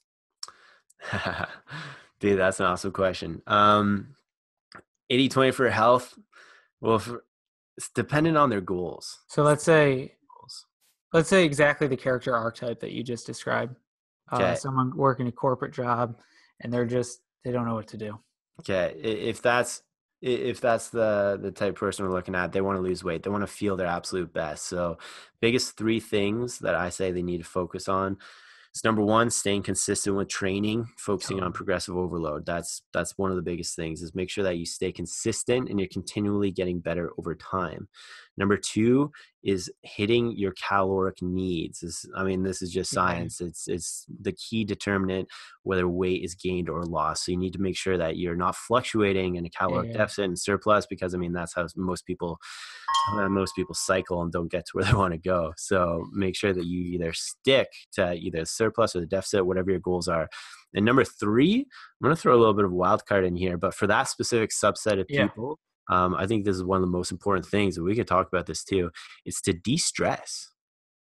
dude, that's an awesome question. Um, eighty twenty for health. Well, for, it's dependent on their goals. So let's say, let's say exactly the character archetype that you just described. Okay. Uh, someone working a corporate job and they're just, they don't know what to do. Okay. If that's, if that's the, the type of person we're looking at, they want to lose weight. They want to feel their absolute best. So biggest three things that I say they need to focus on is number one, staying consistent with training, focusing on progressive overload. That's, that's one of the biggest things is make sure that you stay consistent and you're continually getting better over time. Number two is hitting your caloric needs. This, I mean, this is just science. It's it's the key determinant whether weight is gained or lost. So you need to make sure that you're not fluctuating in a caloric yeah, yeah. deficit and surplus, because I mean, that's how most people uh, most people cycle and don't get to where they want to go. So make sure that you either stick to either surplus or the deficit, whatever your goals are. And number three, I'm going to throw a little bit of a wild card in here, but for that specific subset of yeah. people, Um, I think this is one of the most important things, and we could talk about this too. It's to de-stress.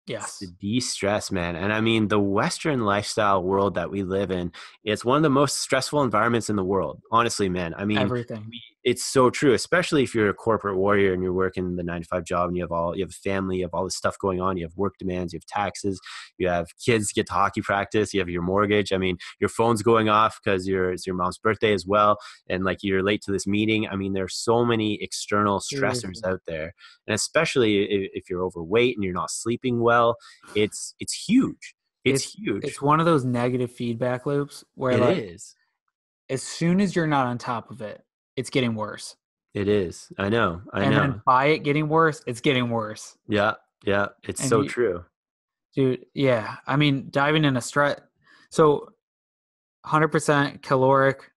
Yes. It's to de-stress, man. And I mean, the Western lifestyle world that we live in, it's one of the most stressful environments in the world. Honestly, man. I mean, everything. It's so true, especially if you're a corporate warrior and you're working the nine to five job and you have all, you have a family, you have all this stuff going on, you have work demands, you have taxes, you have kids get to hockey practice, you have your mortgage. I mean, your phone's going off because your, it's your mom's birthday as well. And like you're late to this meeting. I mean, there's so many external stressors mm-hmm. out there. And especially if, if you're overweight and you're not sleeping well, it's, it's huge. It's, it's huge. It's one of those negative feedback loops where it like, is. As soon as you're not on top of it, it's getting worse. It is. I know. I and know. And then by it getting worse, it's getting worse. Yeah. Yeah. It's and so you, true. Dude. Yeah. I mean, diving in a stress. So one hundred percent caloric,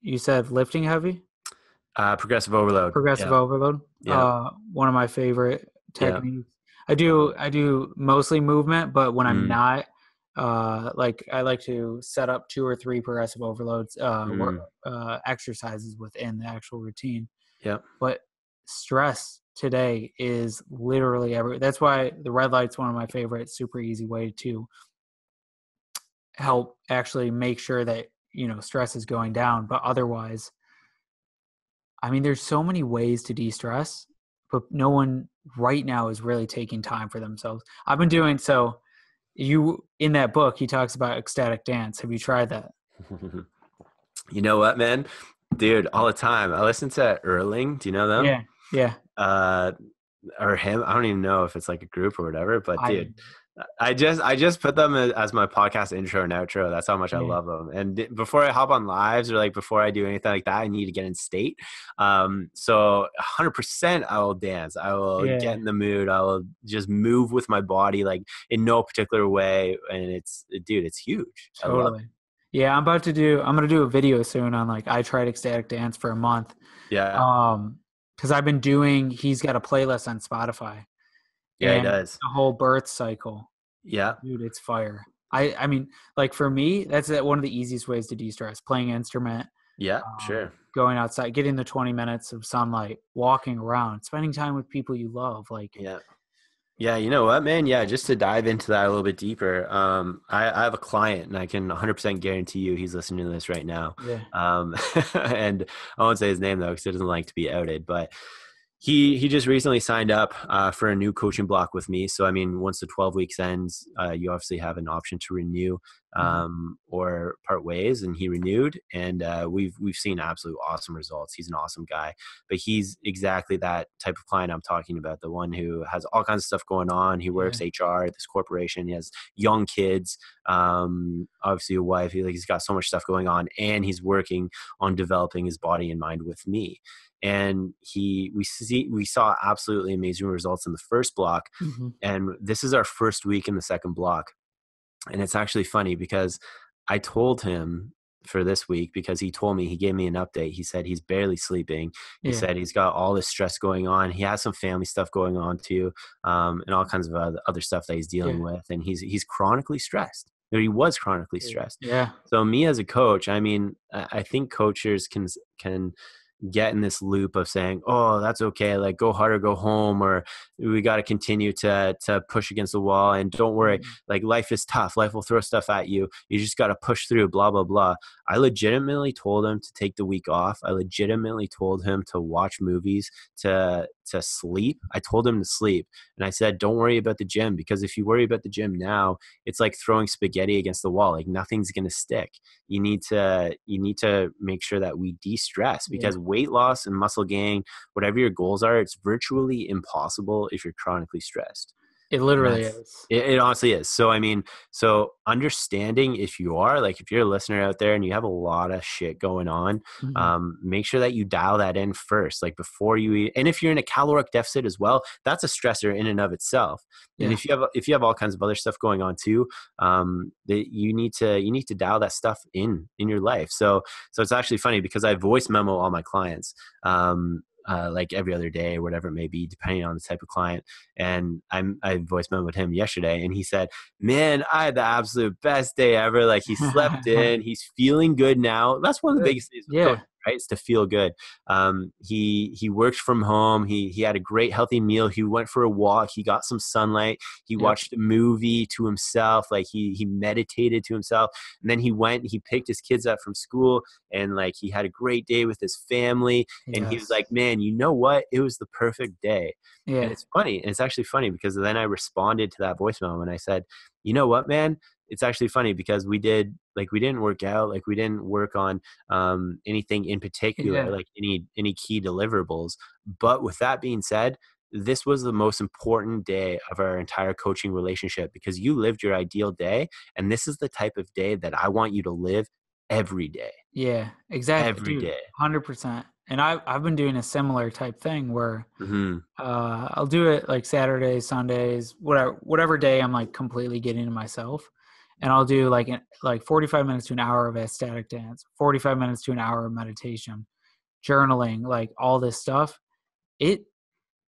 you said lifting heavy? Uh, progressive overload. Progressive yeah. overload. Yeah. Uh, one of my favorite techniques. Yeah. I do, I do mostly movement, but when mm. I'm not, uh like I like to set up two or three progressive overloads uh, mm. or, uh exercises within the actual routine. Yeah. But stress today is literally every that's why the red light's one of my favorite, super easy way to help actually make sure that, you know, stress is going down. But otherwise, I mean, there's so many ways to de-stress, but no one right now is really taking time for themselves. I've been doing so You in that book, he talks about ecstatic dance. Have you tried that? You know what, man, dude, all the time. I listen to Erling. Do you know them? Yeah, yeah. Uh, or him. I don't even know if it's like a group or whatever. But I, dude, I just I just put them as my podcast intro and outro. That's how much yeah. I love them. And before I hop on lives or like before I do anything like that, I need to get in state. Um, so one hundred percent I will dance. I will yeah. get in the mood. I will just move with my body like in no particular way. And it's, dude, it's huge. Totally. I love it. Yeah, I'm about to do. I'm gonna do a video soon on like I tried ecstatic dance for a month. Yeah. Um, because I've been doing. He's got a playlist on Spotify. Yeah, it does. The whole birth cycle. Yeah. Dude, it's fire. I, I mean, like for me, that's one of the easiest ways to de-stress, playing an instrument. Yeah, um, sure. Going outside, getting the twenty minutes of sunlight, walking around, spending time with people you love. Like, yeah. Yeah, you know what, man? Yeah, just to dive into that a little bit deeper, um, I, I have a client, and I can one hundred percent guarantee you he's listening to this right now. Yeah. Um, and I won't say his name, though, because he doesn't like to be outed, but He he just recently signed up uh, for a new coaching block with me. So, I mean, once the twelve weeks ends, uh, you obviously have an option to renew um, or part ways. And he renewed, and uh, we've we've seen absolute awesome results. He's an awesome guy. But he's exactly that type of client I'm talking about, the one who has all kinds of stuff going on. He works yeah. H R at this corporation. He has young kids, um, obviously a wife. He, like, he's got so much stuff going on, and he's working on developing his body and mind with me. And he, we see, we saw absolutely amazing results in the first block. Mm-hmm. And this is our first week in the second block. And it's actually funny because I told him for this week, because he told me, he gave me an update. He said he's barely sleeping. He yeah. said he's got all this stress going on. He has some family stuff going on too, um, and all kinds of other stuff that he's dealing yeah. with. And he's, he's chronically stressed. He was chronically stressed. Yeah. So me as a coach, I mean, I think coaches can, can, get in this loop of saying, oh, that's okay, like go hard or go home, or we got to continue to to push against the wall, and don't worry, mm-hmm. like life is tough, life will throw stuff at you, you just got to push through, blah blah blah. I legitimately told him to take the week off. I legitimately told him to watch movies, to to sleep. I told him to sleep, and I said, don't worry about the gym, because if you worry about the gym now, it's like throwing spaghetti against the wall, like nothing's gonna stick. You need to you need to make sure that we de-stress, because yeah. weight loss and muscle gain, whatever your goals are, it's virtually impossible if you're chronically stressed. It literally is. It, it honestly is. So, I mean, so understanding if you are, like, if you're a listener out there and you have a lot of shit going on, mm-hmm. um, make sure that you dial that in first, like before you eat. And if you're in a caloric deficit as well, that's a stressor in and of itself. Yeah. And if you have, if you have all kinds of other stuff going on too, um, that you need to, you need to dial that stuff in, in your life. So, so it's actually funny because I voice memo all my clients, um, Uh, like every other day or whatever it may be, depending on the type of client. And I'm, I voice memo with him yesterday and he said, man, I had the absolute best day ever. Like he slept in, he's feeling good now. That's one of the biggest things. Yeah. Right. It's to feel good. Um, he, he worked from home. He, he had a great healthy meal. He went for a walk. He got some sunlight. He yep. watched a movie to himself. Like he, he meditated to himself, and then he went, he picked his kids up from school, and like, he had a great day with his family. Yes. And he was like, man, you know what? It was the perfect day. Yeah. And it's funny. And it's actually funny because then I responded to that voicemail and I said, you know what, man? It's actually funny because we did, like, we didn't work out, like we didn't work on um, anything in particular, yeah. like any, any key deliverables. But with that being said, this was the most important day of our entire coaching relationship because you lived your ideal day. And this is the type of day that I want you to live every day. Yeah, exactly. Every Dude, day. one hundred percent. And I, I've been doing a similar type thing where mm-hmm. uh, I'll do it like Saturdays, Sundays, whatever, whatever day I'm like completely getting to myself. And I'll do like like forty-five minutes to an hour of ecstatic dance, forty-five minutes to an hour of meditation, journaling, like all this stuff. It,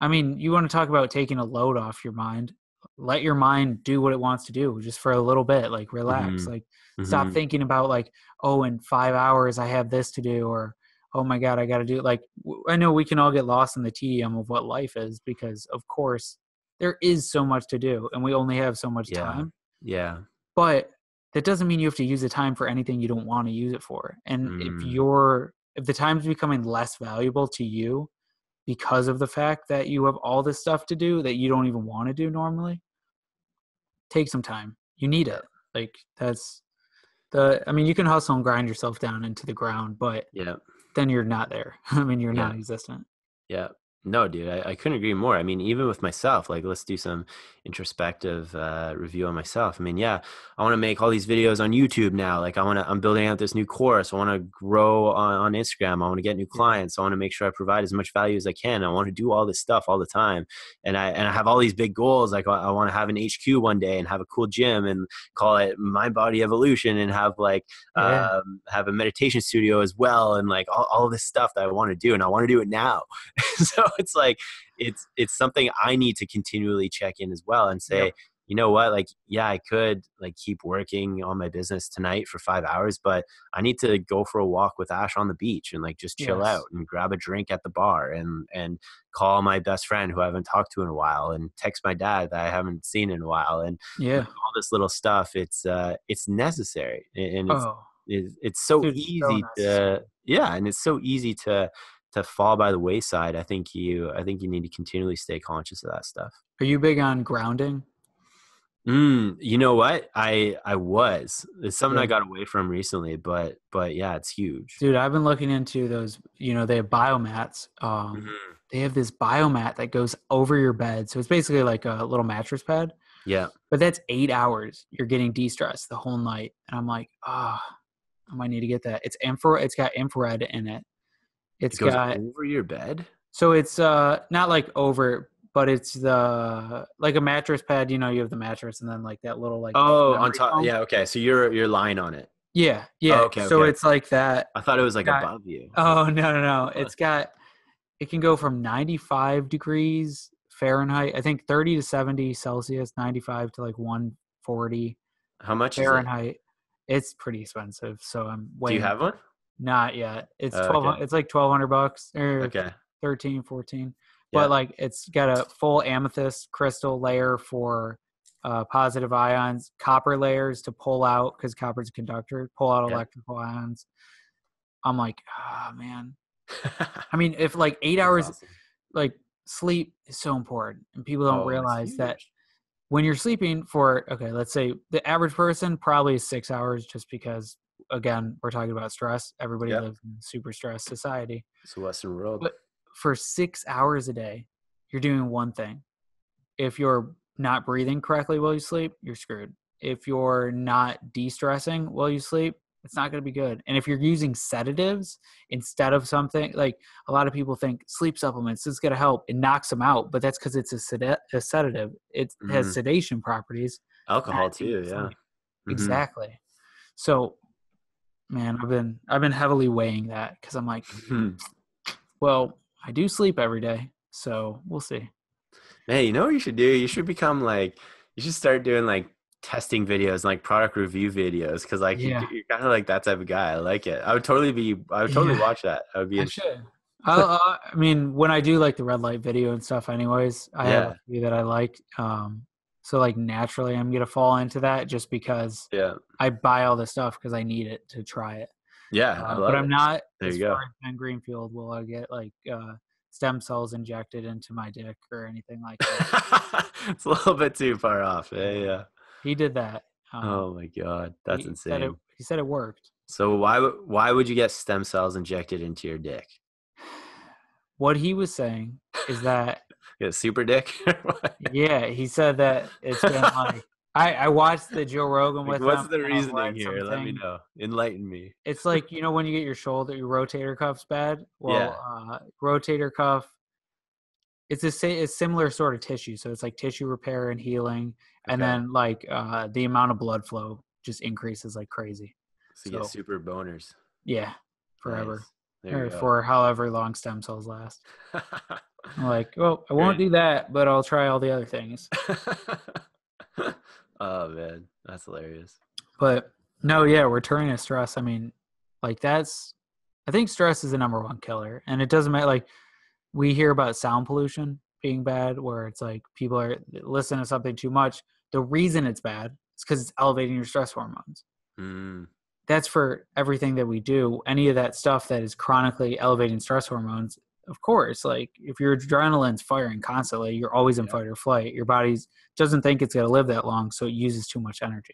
I mean, you want to talk about taking a load off your mind. Let your mind do what it wants to do just for a little bit, like relax, mm-hmm. like mm-hmm. stop thinking about like, oh, in five hours I have this to do, or, oh my God, I got to do it. Like, I know we can all get lost in the tedium of what life is because of course there is so much to do and we only have so much yeah. time. Yeah. But that doesn't mean you have to use the time for anything you don't want to use it for. And mm. if you're, if the time's becoming less valuable to you because of the fact that you have all this stuff to do that you don't even want to do normally, take some time. You need it. Like that's the, I mean, you can hustle and grind yourself down into the ground, but yeah. then you're not there. I mean, you're yeah. non-existent. Yeah. No, dude, I, I couldn't agree more. I mean, even with myself, like let's do some introspective uh, review on myself. I mean, yeah, I want to make all these videos on YouTube now. Like I want to, I'm building out this new course. I want to grow on, on Instagram. I want to get new clients. I want to make sure I provide as much value as I can. I want to do all this stuff all the time. And I, and I have all these big goals. Like I want to have an H Q one day and have a cool gym and call it My Body Evolution and have like, yeah. um, have a meditation studio as well. And like all, all this stuff that I want to do, and I want to do it now. So it's like, it's, it's something I need to continually check in as well and say, yep. you know what, like, yeah, I could like keep working on my business tonight for five hours, but I need to go for a walk with Ash on the beach and like just chill yes. out and grab a drink at the bar and, and call my best friend who I haven't talked to in a while and text my dad that I haven't seen in a while. And yeah, all this little stuff, it's, uh, it's necessary. And it's, oh. it's, it's so Dude, easy so nice. to, yeah. And it's so easy to, to fall by the wayside. I think you, I think you need to continually stay conscious of that stuff. Are you big on grounding? Mm, you know what? I, I was, it's something yeah. I got away from recently, but, but yeah, it's huge. Dude, I've been looking into those, you know, they have biomats. Um, mm-hmm. They have this biomat that goes over your bed. So it's basically like a little mattress pad. Yeah. But that's eight hours. You're getting de-stressed the whole night. And I'm like, ah, oh, I might need to get that. It's infrared. It's got infrared in it. It's it goes got over your bed. So it's uh not like over, but it's the like a mattress pad, you know, you have the mattress and then like that little like oh on top. Foam. Yeah, okay. So you're you're lying on it. Yeah, yeah. Oh, okay. So okay. It's like that. I thought it was like got, above you. Oh no, no, no. It's got it can go from ninety-five degrees Fahrenheit, I think thirty to seventy Celsius, ninety-five to like one forty. How much Fahrenheit? Is it? It's pretty expensive. So I'm waiting. Do you have one? Not yet. It's uh, twelve. Okay. It's like twelve hundred bucks or okay. thirteen, fourteen. Yeah. But like, it's got a full amethyst crystal layer for uh, positive ions, copper layers to pull out because copper's a conductor. Pull out yeah. electrical ions. I'm like, ah, oh, man. I mean, if like eight hours, awesome. Like sleep is so important, and people don't oh, realize that when you're sleeping for okay, let's say the average person probably is six hours, just because. Again, we're talking about stress. Everybody yep. lives in a super stressed society. It's a Western world. But for six hours a day, you're doing one thing. If your not breathing correctly while you sleep, you're screwed. If you're not de-stressing while you sleep, it's not going to be good. And if you're using sedatives instead of something, like a lot of people think sleep supplements, it's going to help. It knocks them out, but that's because it's a, sed- a sedative. It mm-hmm. has sedation properties. Alcohol too, yeah. Mm-hmm. Exactly. So, man, I've been I've been heavily weighing that because I'm like, mm-hmm. well, I do sleep every day, so we'll see. Man, you know what you should do? You should become like, you should start doing like testing videos, like product review videos, because like yeah. you're kind of like that type of guy. I like it. I would totally be I would totally yeah. watch that. I would be I should. I I mean, when I do like the red light video and stuff anyways, I yeah. have a few that I like. Um so like naturally I'm gonna fall into that just because yeah. I buy all this stuff because I need it to try it. Yeah. Uh, I love but I'm it. Not there as you go. Far as Ben Greenfield will I get like uh stem cells injected into my dick or anything like that. It's a little bit too far off. Yeah, yeah. He did that. Um, oh my God, that's he insane. Said it, he said it worked. So why why would you get stem cells injected into your dick? What he was saying is that yeah, super dick. Yeah, he said that it's been like I, I watched the Joe Rogan with. Like, what's the reasoning here? Something. Let me know. Enlighten me. It's like, you know, when you get your shoulder, your rotator cuff's bad. Well, yeah. uh, rotator cuff. It's a, a similar sort of tissue. So it's like tissue repair and healing. Okay. And then like uh, the amount of blood flow just increases like crazy. So, so you get super boners. Yeah. Forever. Nice. Or for however long stem cells last. I'm like, well, I won't do that, but I'll try all the other things. Oh man, that's hilarious. But no, yeah, returning to stress. I mean, like that's, I think stress is the number one killer. And it doesn't matter, like, we hear about sound pollution being bad, where it's like people are listening to something too much. The reason it's bad is because it's elevating your stress hormones. Mm. That's for everything that we do. Any of that stuff that is chronically elevating stress hormones, of course, like if your adrenaline's firing constantly, you're always in yeah. fight or flight. Your body doesn't think it's going to live that long, so it uses too much energy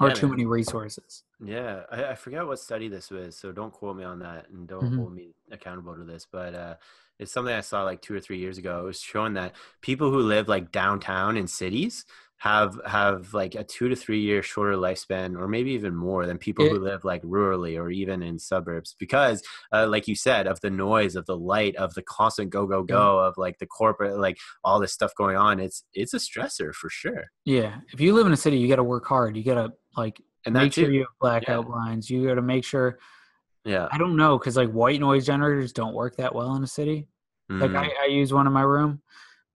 or yeah, too man. many resources. Yeah, I, I forgot what study this was, so don't quote me on that and don't mm-hmm. hold me accountable to this. But uh, it's something I saw like two or three years ago. It was showing that people who live like downtown in cities have have like a two to three year shorter lifespan, or maybe even more than people it, who live like rurally or even in suburbs, because uh, like you said, of the noise, of the light, of the constant go go go, yeah. of like the corporate, like all this stuff going on. It's it's a stressor for sure. Yeah, if you live in a city, you got to work hard. You got to like and make sure you have blackout yeah. blinds. You got to make sure. Yeah, I don't know, because like white noise generators don't work that well in a city. Mm. Like I, I use one in my room.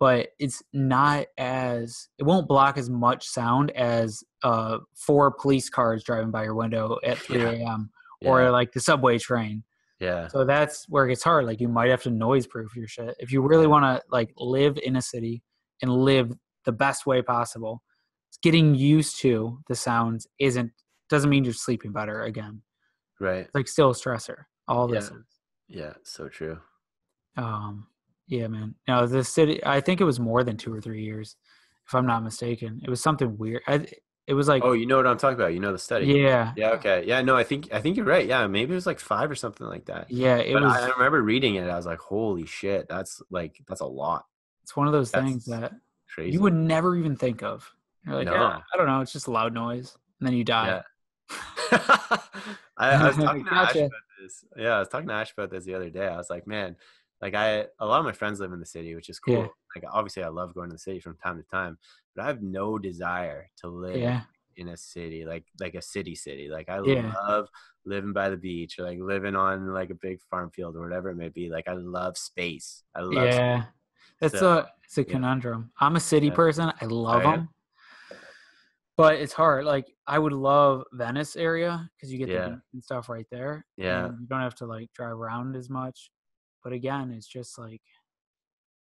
But it's not as, it won't block as much sound as uh, four police cars driving by your window at three a.m. Yeah. or yeah. like the subway train. Yeah. So that's where it gets hard. Like you might have to noise proof your shit. If you really want to like live in a city and live the best way possible, getting used to the sounds isn't, doesn't mean you're sleeping better again. Right. It's like still a stressor. All yeah. this is. Yeah. So true. Um. Yeah, man. No, the city, I think it was more than two or three years, if I'm not mistaken. It was something weird. I, it was like... Oh, you know what I'm talking about. You know the study. Yeah. Yeah, okay. Yeah, no, I think I think you're right. Yeah, maybe it was like five or something like that. Yeah, it but was... I remember reading it. I was like, holy shit, that's like, that's a lot. It's one of those that's things that crazy. You would never even think of. You're like, no. yeah, I don't know, it's just loud noise. And then you die. Yeah. I, I was talking to gotcha. Ash about this. Yeah, I was talking to Ash about this the other day. I was like, man... Like I, a lot of my friends live in the city, which is cool. Yeah. Like obviously I love going to the city from time to time, but I have no desire to live yeah. in a city, like, like a city city. Like I yeah. love living by the beach or like living on like a big farm field or whatever it may be. Like I love space. I love yeah. space. That's so, a, it's a yeah. conundrum. I'm a city yeah. person. I love them, but it's hard. Like I would love Venice area because you get yeah. the and stuff right there. Yeah. And you don't have to like drive around as much. But again, it's just like,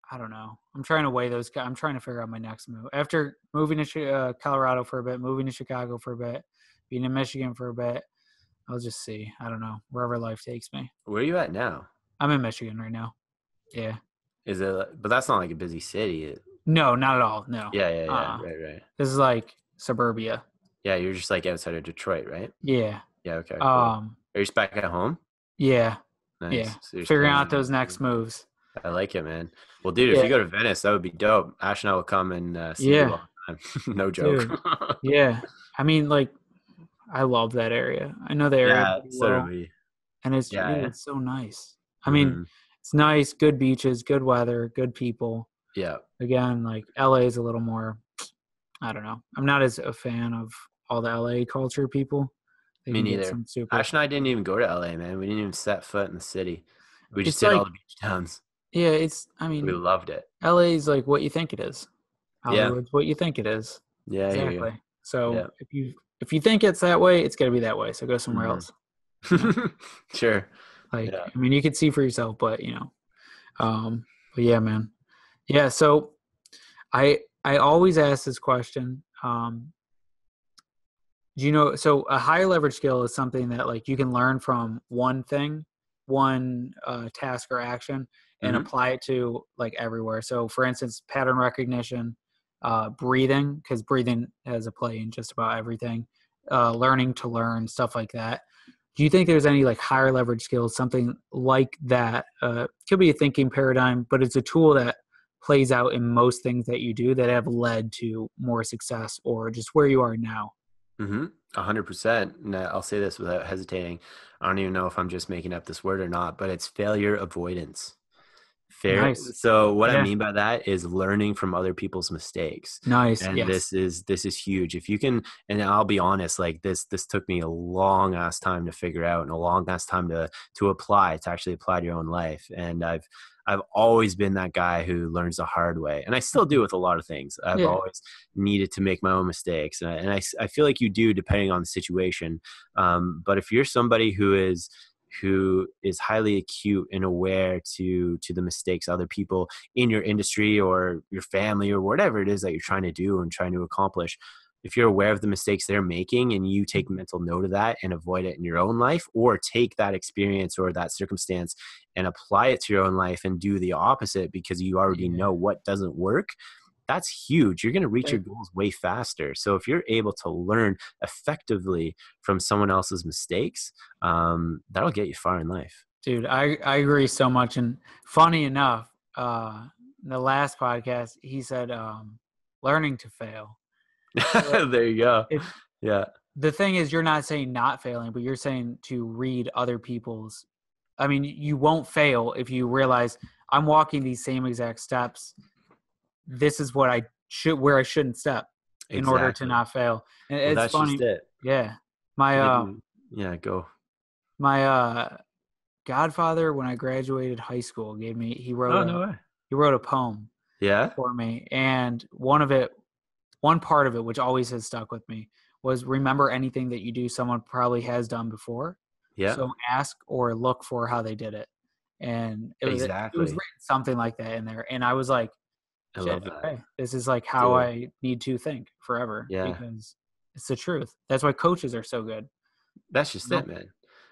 I don't know. I'm trying to weigh those. I'm trying to figure out my next move. After moving to uh, Colorado for a bit, moving to Chicago for a bit, being in Michigan for a bit, I'll just see. I don't know. Wherever life takes me. Where are you at now? I'm in Michigan right now. Yeah. Is it? But that's not like a busy city. No, not at all. No. Yeah, yeah, yeah. Uh, right, right. This is like suburbia. Yeah, you're just like outside of Detroit, right? Yeah. Yeah, okay. Cool. Um, are you just back at home? Yeah. Nice. Yeah, so figuring out those next moves. I like it, man. Well, dude, yeah. if you go to Venice, that would be dope. Ash and I will come and uh, see yeah. you all the time. No joke. Yeah. I mean, like, I love that area. I know the area. Yeah, well. so do we. And it's, yeah, yeah, it's so nice. I mean, mm. it's nice, good beaches, good weather, good people. Yeah. Again, like, L A is a little more, I don't know. I'm not as a fan of all the L A culture people. They Me neither. Super- Ash and I didn't even go to L A, man. We didn't even set foot in the city. We it's just did like, all the beach towns. Yeah, it's, I mean, we loved it. L A is like what you think it is. Hollywood's yeah. what you think it is. Yeah, exactly. Yeah. So yeah. if you if you think it's that way, it's going to be that way. So go somewhere mm-hmm. else. Sure. Like, yeah. I mean, you could see for yourself, but you know, um, but yeah, man. Yeah. So I, I always ask this question. Um, do you know, so a high leverage skill is something that like you can learn from one thing, one uh, task or action and mm-hmm. apply it to like everywhere. So for instance, pattern recognition, uh, breathing, because breathing has a play in just about everything, uh, learning to learn, stuff like that. Do you think there's any like higher leverage skills, something like that? Uh, could be a thinking paradigm, but it's a tool that plays out in most things that you do that have led to more success or just where you are now. Mm-hmm. A hundred percent. And I'll say this without hesitating. I don't even know if I'm just making up this word or not, but it's failure avoidance. Fair. Nice. So what yeah. I mean by that is learning from other people's mistakes. Nice. And yes. this is, this is huge. If you can, and I'll be honest, like this, this took me a long ass time to figure out and a long ass time to, to apply, to actually apply to your own life. And I've, I've always been that guy who learns the hard way. And I still do with a lot of things. I've yeah. always needed to make my own mistakes. And I, and I, I feel like you do depending on the situation. Um, but if you're somebody who is, who is highly acute and aware to to the mistakes other people in your industry or your family or whatever it is that you're trying to do and trying to accomplish, if you're aware of the mistakes they're making and you take mental note of that and avoid it in your own life, or take that experience or that circumstance and apply it to your own life and do the opposite because you already know what doesn't work, that's huge. You're going to reach your goals way faster. So if you're able to learn effectively from someone else's mistakes, um, that'll get you far in life. Dude, I, I agree so much. And funny enough, uh, in the last podcast, he said, um, learning to fail. So there you go. It, yeah. The thing is, you're not saying not failing, but you're saying to read other people's. I mean, you won't fail if you realize I'm walking these same exact steps. This is what I should, where I shouldn't step in exactly. order to not fail. And well, it's that's funny. Just it. Yeah. My, um, yeah, go. My, uh, godfather, when I graduated high school, gave me, he wrote, oh, a, no way. he wrote a poem yeah. for me. And one of it, one part of it, which always has stuck with me, was remember anything that you do, someone probably has done before. Yeah. So ask or look for how they did it. And it was, exactly. it, it was written something like that in there. And I was like, I Shit, love that. Okay. This is like how Dude. I need to think forever. Yeah. Because it's the truth. That's why coaches are so good. That's just it, man.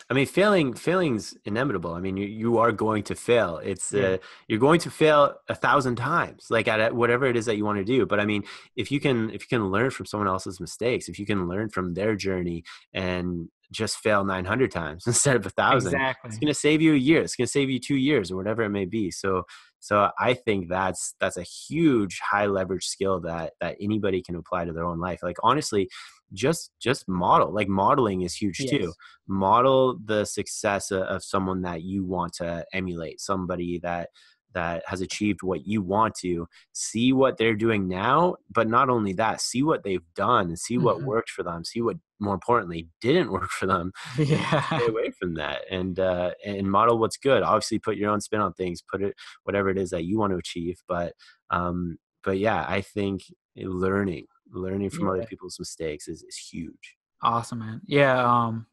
I mean, failing, failing's inevitable. I mean, you, you are going to fail. It's yeah. uh, you're going to fail a thousand times, like at, at whatever it is that you want to do. But I mean, if you can, if you can learn from someone else's mistakes, if you can learn from their journey and just fail nine hundred times instead of a thousand, exactly. it's going to save you a year. It's going to save you two years or whatever it may be. So, so I think that's, that's a huge high leverage skill that, that anybody can apply to their own life. Like, honestly, just, just model, like modeling is huge yes. too. Model the success of, of someone that you want to emulate, somebody that, that has achieved what you want to see what they're doing now, but not only that, see what they've done and see what mm-hmm. worked for them, see what, more importantly, didn't work for them. Yeah. Stay away from that and, uh, and model what's good. Obviously put your own spin on things, put it, whatever it is that you want to achieve. But, um, but yeah, I think learning, learning from yeah. other people's mistakes is, is huge. Awesome, man. Yeah. Um,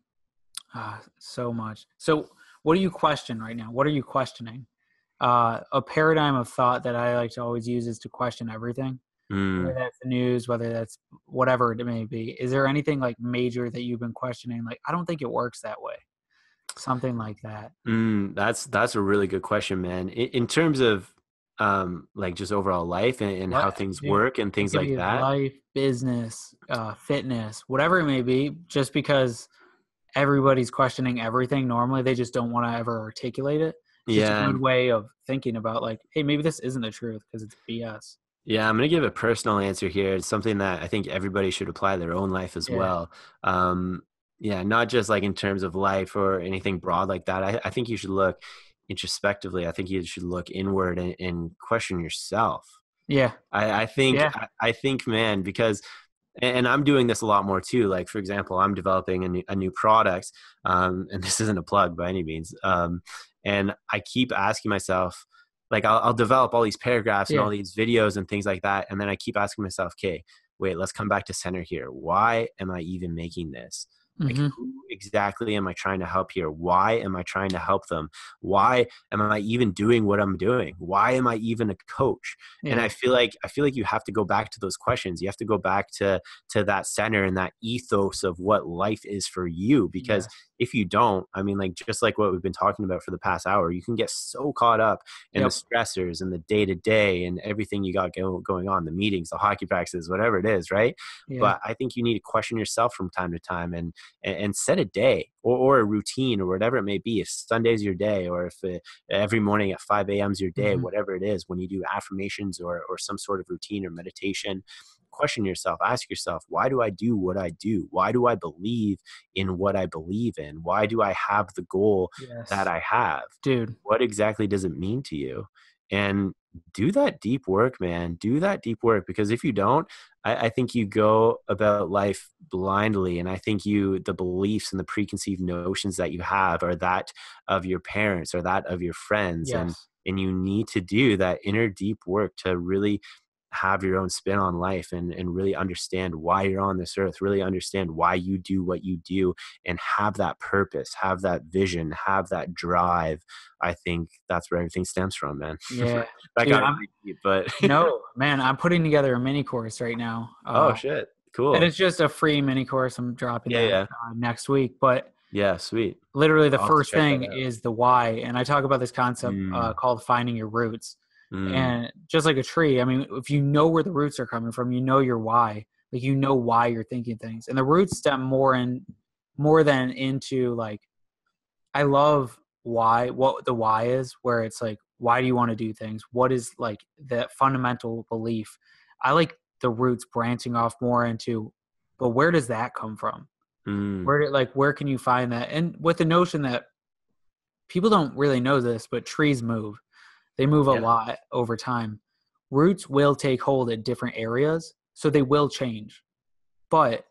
ah, so much. So what do you question right now? What are you questioning? Uh, a paradigm of thought that I like to always use is to question everything, mm. whether that's the news, whether that's whatever it may be. Is there anything like major that you've been questioning? Like, I don't think it works that way. Something like that. Mm, that's, that's a really good question, man. In, in terms of, um, like just overall life and, and what, how things dude, work and things like that. Life, business, uh, fitness, whatever it may be, just because everybody's questioning everything. Normally they just don't want to ever articulate it. It's yeah. just a good way of thinking about like, hey, maybe this isn't the truth because it's B S. Yeah, I'm going to give a personal answer here. It's something that I think everybody should apply to their own life as yeah. well. Um, yeah, not just like in terms of life or anything broad like that. I, I think you should look introspectively. I think you should look inward and, and question yourself. Yeah. I, I think, yeah. I, I think, man, because, and I'm doing this a lot more too. Like, for example, I'm developing a new, a new product, um, and this isn't a plug by any means. Um, and I keep asking myself, like, I'll, I'll develop all these paragraphs and yeah. all these videos and things like that. And then I keep asking myself, okay, wait, let's come back to center here. Why am I even making this? Like, mm-hmm. who exactly am I trying to help here? Why am I trying to help them? Why am I even doing what I'm doing? Why am I even a coach? Yeah. And I feel like, I feel like you have to go back to those questions. You have to go back to, to that center and that ethos of what life is for you. Because yeah. if you don't, I mean, like, just like what we've been talking about for the past hour, you can get so caught up in yep. the stressors and the day to day and everything you got go, going on, the meetings, the hockey practices, whatever it is. Right. Yeah. But I think you need to question yourself from time to time and, and set a day or, or a routine or whatever it may be. If Sunday's your day, or if it, every morning at five a.m. is your day, mm-hmm. whatever it is, when you do affirmations or, or some sort of routine or meditation, question yourself, ask yourself, why do I do what I do? Why do I believe in what I believe in? Why do I have the goal yes. that I have? Dude, what exactly does it mean to you? And do that deep work, man. Do that deep work, because if you don't, I, I think you go about life blindly. And I think you, the beliefs and the preconceived notions that you have are that of your parents or that of your friends. Yes. And, and you need to do that inner deep work to really have your own spin on life and, and really understand why you're on this earth, really understand why you do what you do, and have that purpose, have that vision, have that drive. I think that's where everything stems from, man. Yeah. that Dude, got really deep, but no, man, I'm putting together a mini course right now. Uh, oh shit. Cool. And it's just a free mini course. I'm dropping yeah, that yeah. Uh, next week, but yeah, sweet. Literally the I'll first thing is the why. And I talk about this concept mm. uh, called finding your roots. Mm. And just like a tree, I mean, if you know where the roots are coming from, you know your why, like, you know why you're thinking things. And the roots stem more in more than into like, I love why, what the why is, where it's like, why do you want to do things? What is like that fundamental belief? I like the roots branching off more into, but where does that come from? Mm. Where, like, where can you find that? And with the notion that people don't really know this, but trees move. They move a yeah. lot over time. Roots will take hold at different areas, so they will change. But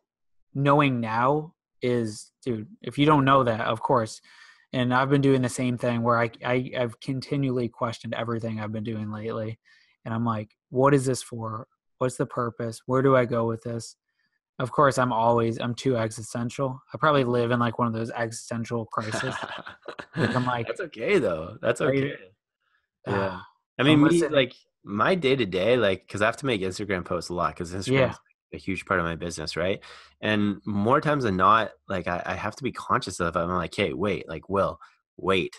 knowing now is, dude, if you don't know that, of course. And I've been doing the same thing where I, I, I've continually questioned everything I've been doing lately. And I'm like, what is this for? What's the purpose? Where do I go with this? Of course, I'm always, I'm too existential. I probably live in like one of those existential crises. Like, I'm like, that's okay though. That's okay. Right? Yeah, I mean, me, like my day to day, like, because I have to make Instagram posts a lot, because Instagram yeah. is a huge part of my business, right? And more times than not, like I, I have to be conscious of it. I'm like, hey, wait, like, Will, wait,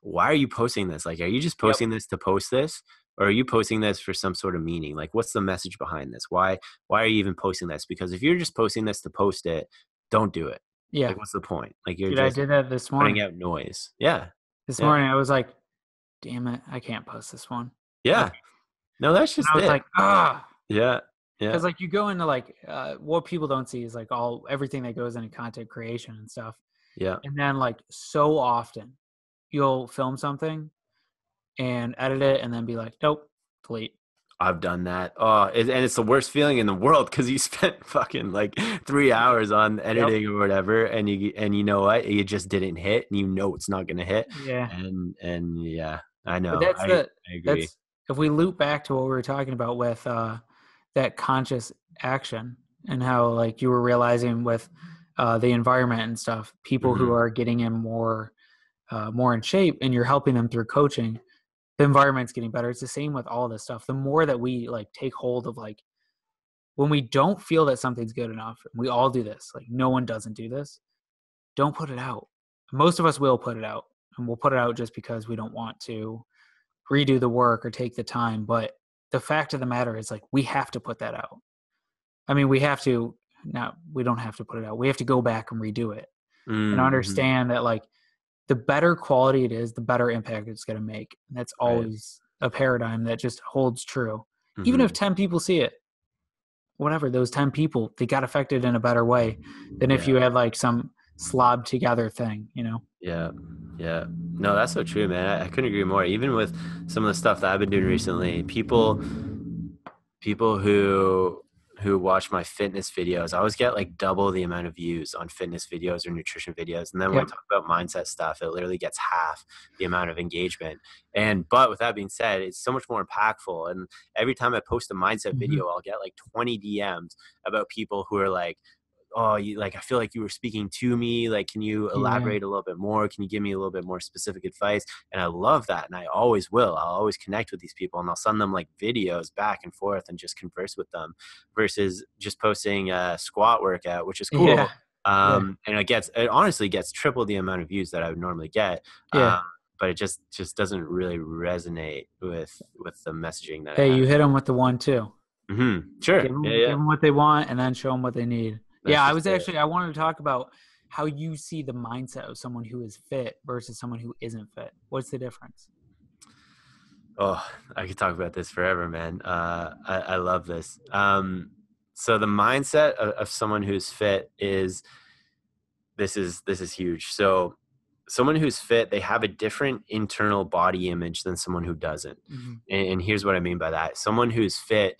why are you posting this? Like, are you just posting yep. this to post this? Or are you posting this for some sort of meaning? Like, what's the message behind this? Why, why are you even posting this? Because if you're just posting this to post it, don't do it. Yeah. Like, what's the point? Like, you're Dude, just I did that this morning. Putting out noise. Yeah. This yeah. morning I was like, damn it, I can't post this one. Yeah. No, that's just and I was it. like, ah. Yeah. Yeah. Because like you go into like uh, what people don't see is like all everything that goes into content creation and stuff. Yeah. And then like so often you'll film something and edit it and then be like, nope, delete. I've done that. Oh, it, and it's the worst feeling in the world because you spent fucking like three hours on editing yep. or whatever, and you and you know what, it just didn't hit, and you know it's not gonna hit. Yeah. And and yeah, I know. But that's I, the, I agree. That's, if we loop back to what we were talking about with uh, that conscious action and how like you were realizing with uh, the environment and stuff, people mm-hmm. who are getting in more uh, more in shape, and you're helping them through coaching. The environment's getting better. It's the same with all this stuff. The more that we like take hold of like when we don't feel that something's good enough, we all do this. Like no one doesn't do this. Don't put it out. Most of us will put it out, and we'll put it out just because we don't want to redo the work or take the time. But the fact of the matter is like, we have to put that out. I mean, we have to not, we don't have to put it out. We have to go back and redo it mm-hmm. and understand that like the better quality it is, the better impact it's going to make. And that's always right. a paradigm that just holds true. Mm-hmm. Even if ten people see it, whatever, those ten people, they got affected in a better way than yeah. if you had like some slob together thing, you know? Yeah. Yeah. No, that's so true, man. I, I couldn't agree more. Even with some of the stuff that I've been doing recently, people, people who, who watch my fitness videos, I always get like double the amount of views on fitness videos or nutrition videos. And then when yep. I talk about mindset stuff, it literally gets half the amount of engagement. And, but with that being said, it's so much more impactful. And every time I post a mindset mm-hmm. video, I'll get like twenty D Ms about people who are like, oh, you like, I feel like you were speaking to me. Like, can you elaborate yeah. a little bit more? Can you give me a little bit more specific advice? And I love that. And I always will. I'll always connect with these people and I'll send them like videos back and forth and just converse with them versus just posting a squat workout, which is cool. Yeah. Um, yeah. And it gets, it honestly gets triple the amount of views that I would normally get. Yeah. Um, but it just, just doesn't really resonate with, with the messaging that Hey, I you hit them with the one too. Mm-hmm. Sure. Give them, yeah, yeah. give them what they want and then show them what they need. That's yeah, I was actually, it. I wanted to talk about how you see the mindset of someone who is fit versus someone who isn't fit. What's the difference? Oh, I could talk about this forever, man. Uh, I, I love this. Um, so the mindset of, of someone who's fit is, this is, this is huge. So someone who's fit, they have a different internal body image than someone who doesn't. Mm-hmm. And, and here's what I mean by that. Someone who's fit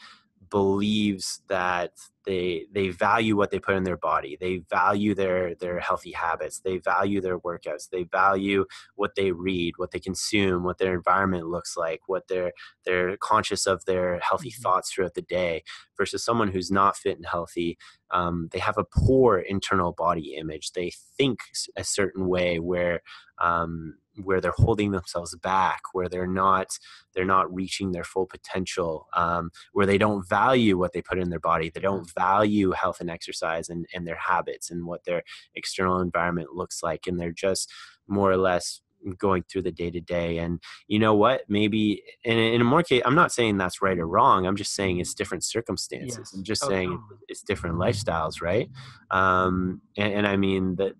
believes that they they value what they put in their body. They value their their healthy habits. They value their workouts. They value what they read, what they consume, what their environment looks like, what they're they're conscious of their healthy mm-hmm. thoughts throughout the day. Versus someone who's not fit and healthy, um, they have a poor internal body image. They think a certain way where um, where they're holding themselves back, where they're not they're not reaching their full potential, um, where they don't value what they put in their body. They don't value health and exercise and, and their habits and what their external environment looks like. And they're just more or less going through the day to day. And you know what, maybe in, in a more case, I'm not saying that's right or wrong. I'm just saying it's different circumstances. Yes. I'm just okay. saying it's different lifestyles. Right. Um, and, and I mean that,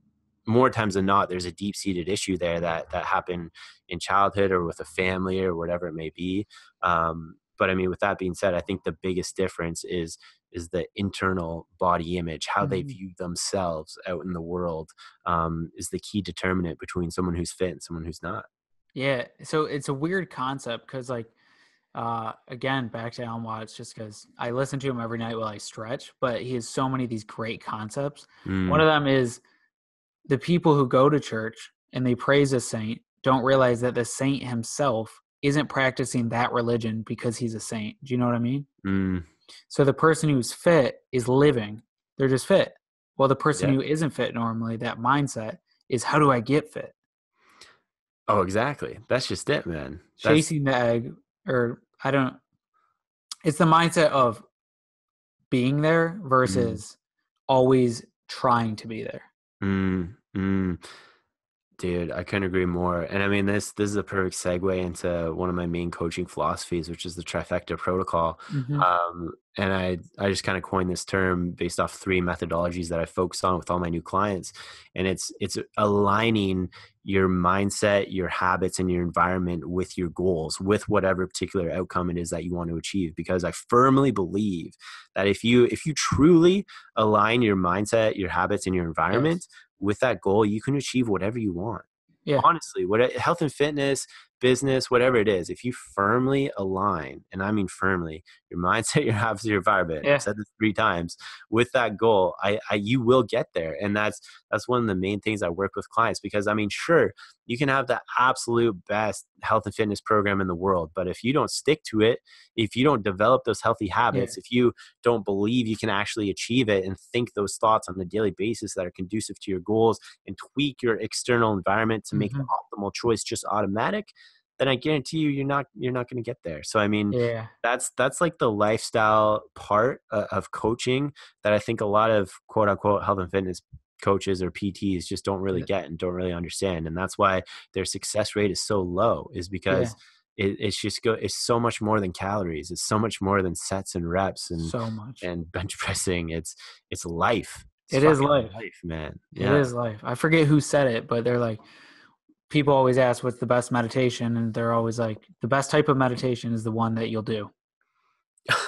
more times than not, there's a deep-seated issue there that that happened in childhood or with a family or whatever it may be. Um, but I mean, with that being said, I think the biggest difference is is the internal body image, how mm-hmm. they view themselves out in the world, um, is the key determinant between someone who's fit and someone who's not. Yeah, so it's a weird concept because, like, uh, again, back to Alan Watts, just because I listen to him every night while I stretch, but he has so many of these great concepts. Mm. One of them is, the people who go to church and they praise a saint don't realize that the saint himself isn't practicing that religion because he's a saint. Do you know what I mean? Mm. So the person who's fit is living. They're just fit. Well, the person yeah. who isn't fit normally, that mindset is, how do I get fit? Oh, exactly. That's just it, man. That's... Chasing the egg, or I don't, it's the mindset of being there versus mm. always trying to be there. Mm, mm. Dude, I couldn't agree more. And I mean, this, this is a perfect segue into one of my main coaching philosophies, which is the trifecta protocol. Mm-hmm. Um, and I, I just kind of coined this term based off three methodologies that I focus on with all my new clients. And it's, it's aligning your mindset, your habits, and your environment with your goals, with whatever particular outcome it is that you want to achieve. Because I firmly believe that if you, if you truly align your mindset, your habits, and your environment, yes. with that goal, you can achieve whatever you want. Yeah. Honestly, what health and fitness, business, whatever it is, if you firmly align, and I mean firmly, your mindset, your habits, your environment, yeah. I've said this three times, with that goal, I, I you will get there. And that's that's one of the main things I work with clients, because I mean, sure, you can have the absolute best health and fitness program in the world, but if you don't stick to it, if you don't develop those healthy habits, yeah. if you don't believe you can actually achieve it and think those thoughts on a daily basis that are conducive to your goals and tweak your external environment to make mm-hmm. the optimal choice just automatic, then I guarantee you, you're not, you're not going to get there. So, I mean, yeah. that's, that's like the lifestyle part uh, of coaching that I think a lot of quote unquote health and fitness coaches or P Ts just don't really get and don't really understand. And that's why their success rate is so low, is because yeah. it, it's just go, it's so much more than calories. It's so much more than sets and reps and so much and bench pressing. It's, it's life. It's it is life. life, man. Yeah. It is life. I forget who said it, but they're like, people always ask what's the best meditation, and they're always like, the best type of meditation is the one that you'll do.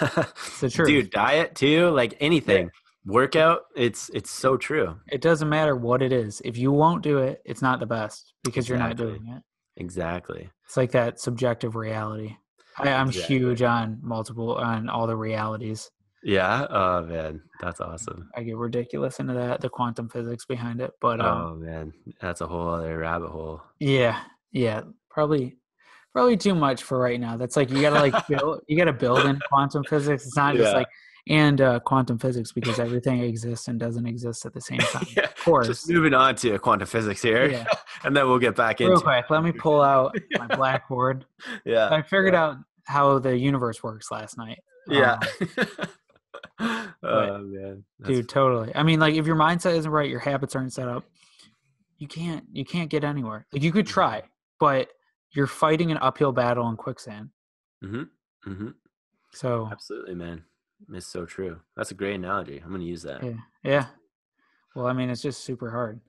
It's the truth. Dude, diet too, like anything. Yeah. Workout, it's it's so true. It doesn't matter what it is. If you won't do it, it's not the best because exactly. you're not doing it. Exactly. It's like that subjective reality. I, I'm exactly. huge on multiple, on all the realities. Yeah. Oh man, that's awesome. I get ridiculous into that, the quantum physics behind it. But um, oh man, that's a whole other rabbit hole. Yeah. Yeah. Probably. Probably too much for right now. That's like you gotta like build. You gotta build in quantum physics. It's not yeah. just like. And uh, quantum physics, because everything exists and doesn't exist at the same time. Yeah. Of course. Just moving on to quantum physics here, yeah. and then we'll get back Real into quick, it. Let me pull out my blackboard. Yeah, I figured yeah. out how the universe works last night. Yeah. Um, oh man, That's dude, funny. Totally. I mean, like, if your mindset isn't right, your habits aren't set up, you can't you can't get anywhere. Like, you could try, but you're fighting an uphill battle in quicksand. Mm-hmm. Mm-hmm. So absolutely, man. It's so true. That's a great analogy. I'm gonna use that. Yeah. Yeah. Well, I mean, it's just super hard.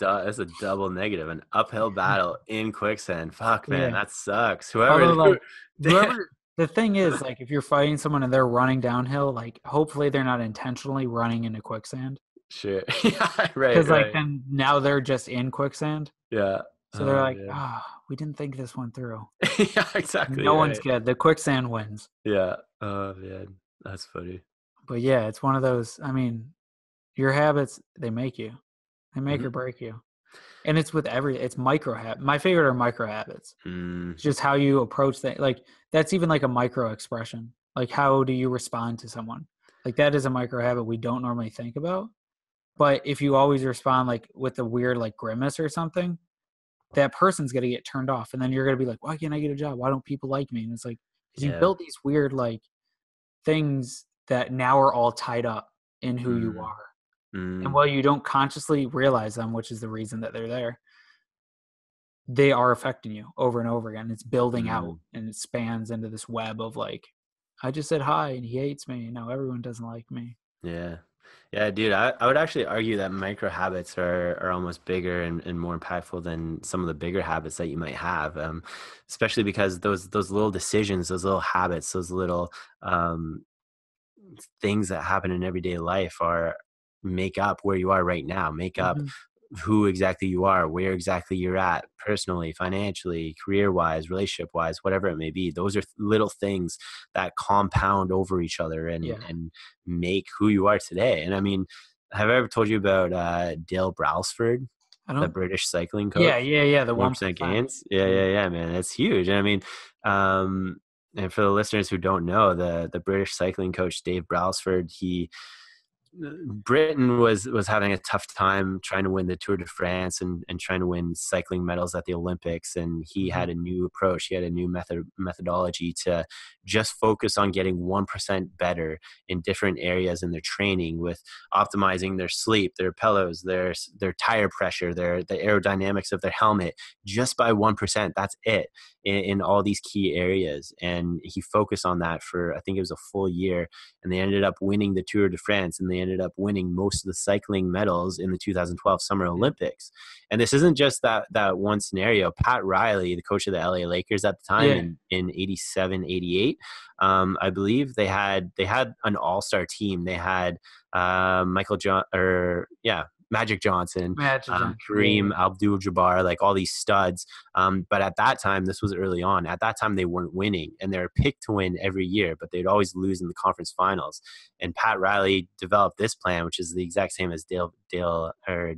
That's a double negative, an uphill battle in quicksand. Fuck, man, yeah. that sucks. Whoever, Although, like, whoever the thing is, like, if you're fighting someone and they're running downhill, like, hopefully they're not intentionally running into quicksand. Sure. Yeah. Right. Because right. like then now they're just in quicksand. Yeah. So they're oh, like, ah, yeah. oh, we didn't think this one through. Yeah, exactly. No right. one's good. The quicksand wins. Yeah. Oh man. That's funny. But yeah, it's one of those, I mean, your habits, they make you. They make mm-hmm. or break you. And it's with every, it's micro habits. My favorite are micro habits. Mm. It's just how you approach that. Like, that's even like a micro expression. Like, how do you respond to someone? Like, that is a micro habit we don't normally think about. But if you always respond like with a weird like grimace or something, that person's going to get turned off. And then you're going to be like, why can't I get a job? Why don't people like me? And it's like, because yeah. you built these weird like, things that now are all tied up in who mm. you are. Mm. And while you don't consciously realize them, which is the reason that they're there, they are affecting you over and over again. It's building mm. out, and it spans into this web of like, I just said hi and he hates me. Now everyone doesn't like me. Yeah. Yeah, dude, I, I would actually argue that micro habits are, are almost bigger and, and more impactful than some of the bigger habits that you might have, um, especially because those those little decisions, those little habits, those little um, things that happen in everyday life are make up where you are right now, make up mm-hmm. who exactly you are, where exactly you're at personally, financially, career-wise, relationship-wise, whatever it may be. Those are little things that compound over each other and, yeah. and make who you are today. And I mean, have I ever told you about uh, Dale Brailsford, the British cycling coach? Yeah, yeah, yeah. The one percent gains. Yeah, yeah, yeah, man. That's huge. And I mean, um, and for the listeners who don't know, the, the British cycling coach, Dave Brailsford, he... Britain was was having a tough time trying to win the Tour de France and, and trying to win cycling medals at the Olympics. And he had a new approach. He had a new method methodology to just focus on getting one percent better in different areas in their training, with optimizing their sleep, their pillows, their their tire pressure, their the aerodynamics of their helmet, just by one percent. That's it in, in all these key areas. And he focused on that for, I think it was a full year. And they ended up winning the Tour de France, and they ended up winning most of the cycling medals in the two thousand twelve Summer Olympics. And this isn't just that that one scenario. Pat Riley, the coach of the L A Lakers at the time, yeah. in, in eighty-seven, eighty-eight, um, I believe they had they had an all-star team. They had uh, Michael John or yeah. Magic Johnson, Magic um, Kareem Abdul-Jabbar, like all these studs. Um, but at that time, this was early on. At that time, they weren't winning, and they were picked to win every year, but they'd always lose in the conference finals. And Pat Riley developed this plan, which is the exact same as Dale Dale or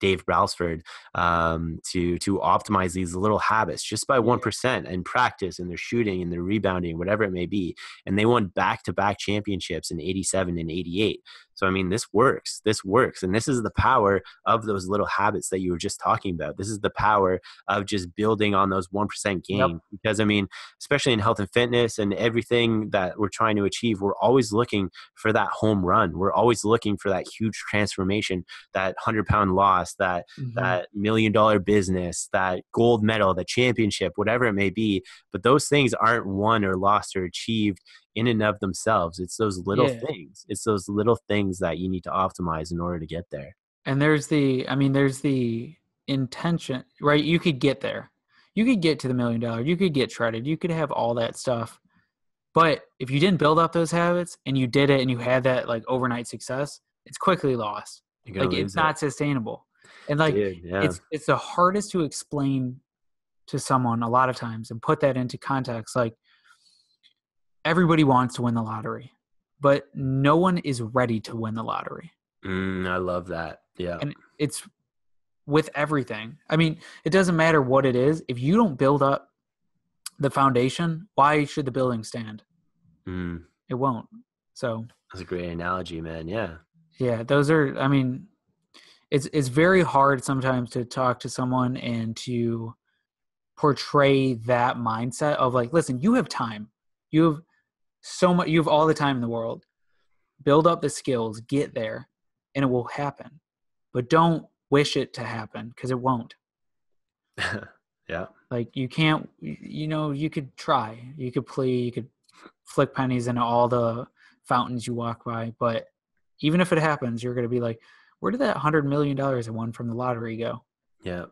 Dave Brailsford, um, to to optimize these little habits just by one percent in practice, and their shooting and their rebounding, whatever it may be. And they won back-to-back championships in eighty-seven and eighty-eight. So, I mean, this works. This works. And this is the power of those little habits that you were just talking about. This is the power of just building on those one percent gains. Yep. Because, I mean, especially in health and fitness and everything that we're trying to achieve, we're always looking for that home run. We're always looking for that huge transformation, that one hundred pound loss, that, mm-hmm. that million dollar business, that gold medal, the championship, whatever it may be. But those things aren't won or lost or achieved in and of themselves. It's those little yeah. things. It's those little things that you need to optimize in order to get there. And there's the, I mean, there's the intention, right? You could get there. You could get to the million dollar. You could get shredded. You could have all that stuff. But if you didn't build up those habits and you did it and you had that like overnight success, it's quickly lost. Like it's not sustainable. And like Dude, yeah. it's it's the hardest to explain to someone a lot of times and put that into context. Like everybody wants to win the lottery, but no one is ready to win the lottery. Mm, I love that. Yeah. And it's with everything. I mean, it doesn't matter what it is. If you don't build up the foundation, why should the building stand? Mm. It won't. So that's a great analogy, man. Yeah. Yeah. Those are, I mean, it's, it's very hard sometimes to talk to someone and to portray that mindset of like, listen, you have time. You have so much, you have all the time in the world. Build up the skills, get there, and it will happen. But don't wish it to happen because it won't. Yeah. Like you can't, you know, you could try, you could play, you could flick pennies into all the fountains you walk by. But even if it happens, you're going to be like, where did that hundred million dollars I won from the lottery go? Yeah.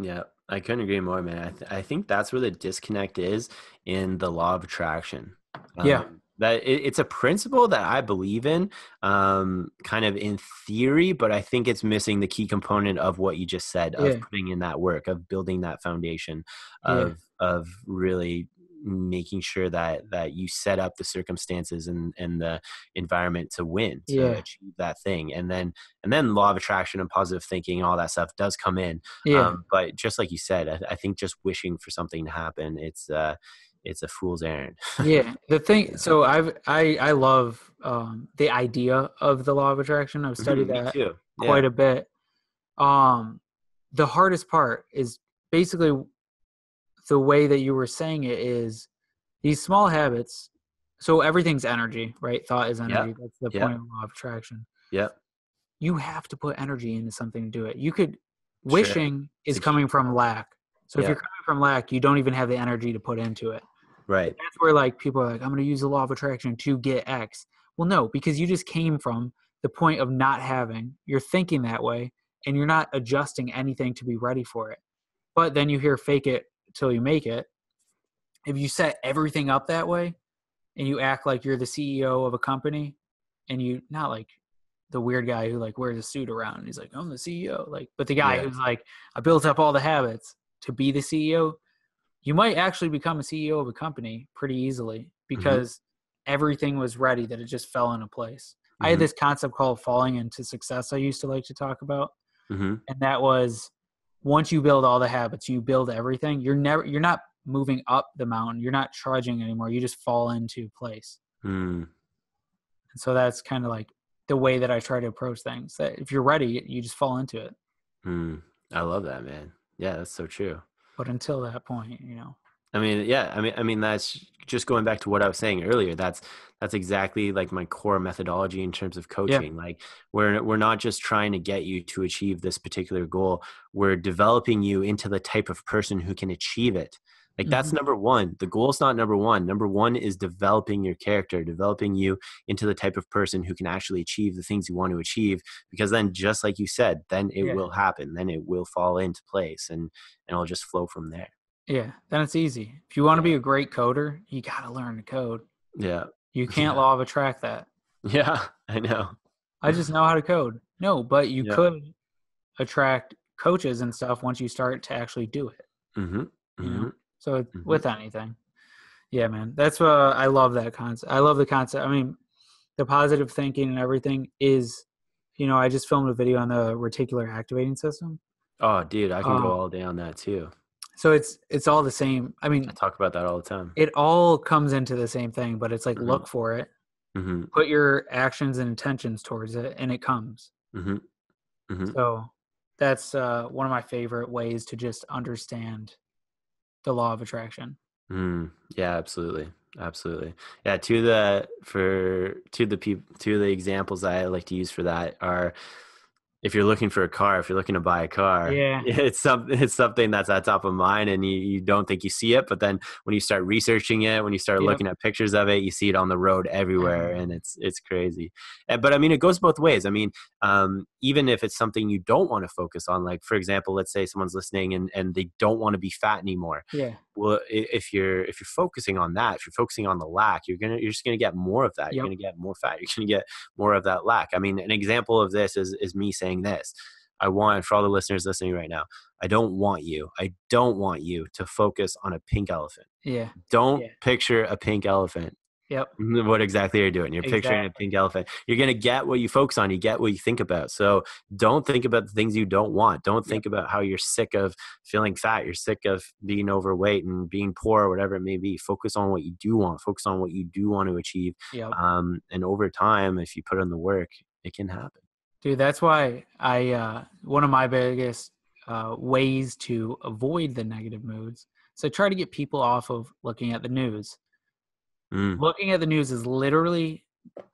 Yeah. I couldn't agree more, man. I, th- I think that's where the disconnect is in the law of attraction. Um, yeah. That it, it's a principle that I believe in, um, kind of in theory, but I think it's missing the key component of what you just said, of yeah. putting in that work, of building that foundation, of yeah. of really making sure that that you set up the circumstances and, and the environment to win, to yeah. achieve that thing. And then and then law of attraction and positive thinking, all that stuff does come in. Yeah. Um, but just like you said, I, I think just wishing for something to happen, it's uh it's a fool's errand. Yeah. The thing, so I've, I, I love, um, the idea of the law of attraction. I've studied mm-hmm, that yeah. quite a bit. Um, the hardest part is basically the way that you were saying it is these small habits. So everything's energy, right? Thought is energy. Yeah. That's the yeah. point of the law of attraction. Yeah. You have to put energy into something to do it. You could wishing sure. is coming from lack. So yeah. if you're coming from lack, you don't even have the energy to put into it. Right. That's where like people are like, I'm going to use the law of attraction to get X. Well, no, because you just came from the point of not having, you're thinking that way and you're not adjusting anything to be ready for it. But then you hear fake it till you make it. If you set everything up that way and you act like you're the C E O of a company and you not like the weird guy who like wears a suit around and he's like, I'm the C E O. Like, but the guy yeah. who's like, I built up all the habits to be the C E O, you might actually become a C E O of a company pretty easily because mm-hmm. everything was ready that it just fell into place. Mm-hmm. I had this concept called falling into success I used to like to talk about. Mm-hmm. And that was once you build all the habits, you build everything, you're never, you're not moving up the mountain. You're not trudging anymore. You just fall into place. Mm. And so that's kind of like the way that I try to approach things. That if you're ready, you just fall into it. Mm. I love that, man. Yeah, that's so true. But until that point, you know. I mean, yeah, I mean, I mean, that's just going back to what I was saying earlier. That's that's exactly like my core methodology in terms of coaching. Yeah. Like we're we're not just trying to get you to achieve this particular goal. We're developing you into the type of person who can achieve it. Like that's mm-hmm. number one. The goal's not number one. Number one is developing your character, developing you into the type of person who can actually achieve the things you want to achieve. Because then, just like you said, then it yeah. will happen. Then it will fall into place, and and it'll just flow from there. Yeah, then it's easy. If you want to yeah. be a great coder, you got to learn to code. Yeah, you can't yeah. law of attract that. Yeah, I know. I just know how to code. No, but you yeah. could attract coaches and stuff once you start to actually do it. Mm-hmm. Mm-hmm. You know? So with mm-hmm. anything, yeah, man, that's what uh, I love that concept. I love the concept. I mean, the positive thinking and everything is, you know, I just filmed a video on the reticular activating system. Oh, dude, I can um, go all day on that too. So it's, it's all the same. I mean, I talk about that all the time. It all comes into the same thing, but it's like, mm-hmm. look for it, mm-hmm. put your actions and intentions towards it and it comes. Mm-hmm. Mm-hmm. So that's uh, one of my favorite ways to just understand the law of attraction. Mm, yeah, absolutely. Absolutely. Yeah. To the, for, to the people, to the examples I like to use for that are if you're looking for a car, if you're looking to buy a car, yeah. it's something, it's something that's at top of mind, and you, you don't think you see it. But then when you start researching it, when you start yep. looking at pictures of it, you see it on the road everywhere. And it's, it's crazy. But I mean, it goes both ways. I mean, um, even if it's something you don't want to focus on, like for example, let's say someone's listening and, and they don't want to be fat anymore. Yeah. Well, if you're, if you're focusing on that, if you're focusing on the lack, you're going to, you're just going to get more of that. Yep. You're going to get more fat. You're going to get more of that lack. I mean, an example of this is, is me saying this. I want, for all the listeners listening right now, I don't want you, I don't want you to focus on a pink elephant. Yeah. Don't yeah. picture a pink elephant. Yep. What exactly are you doing? You're exactly. picturing a pink elephant. You're going to get what you focus on. You get what you think about. So don't think about the things you don't want. Don't think yep. about how you're sick of feeling fat. You're sick of being overweight and being poor or whatever it may be. Focus on what you do want. Focus on what you do want to achieve. Yep. Um, and over time, if you put in the work, it can happen. Dude, that's why I, uh, one of my biggest uh, ways to avoid the negative moods. So I try to get people off of looking at the news. Mm. Looking at the news is literally,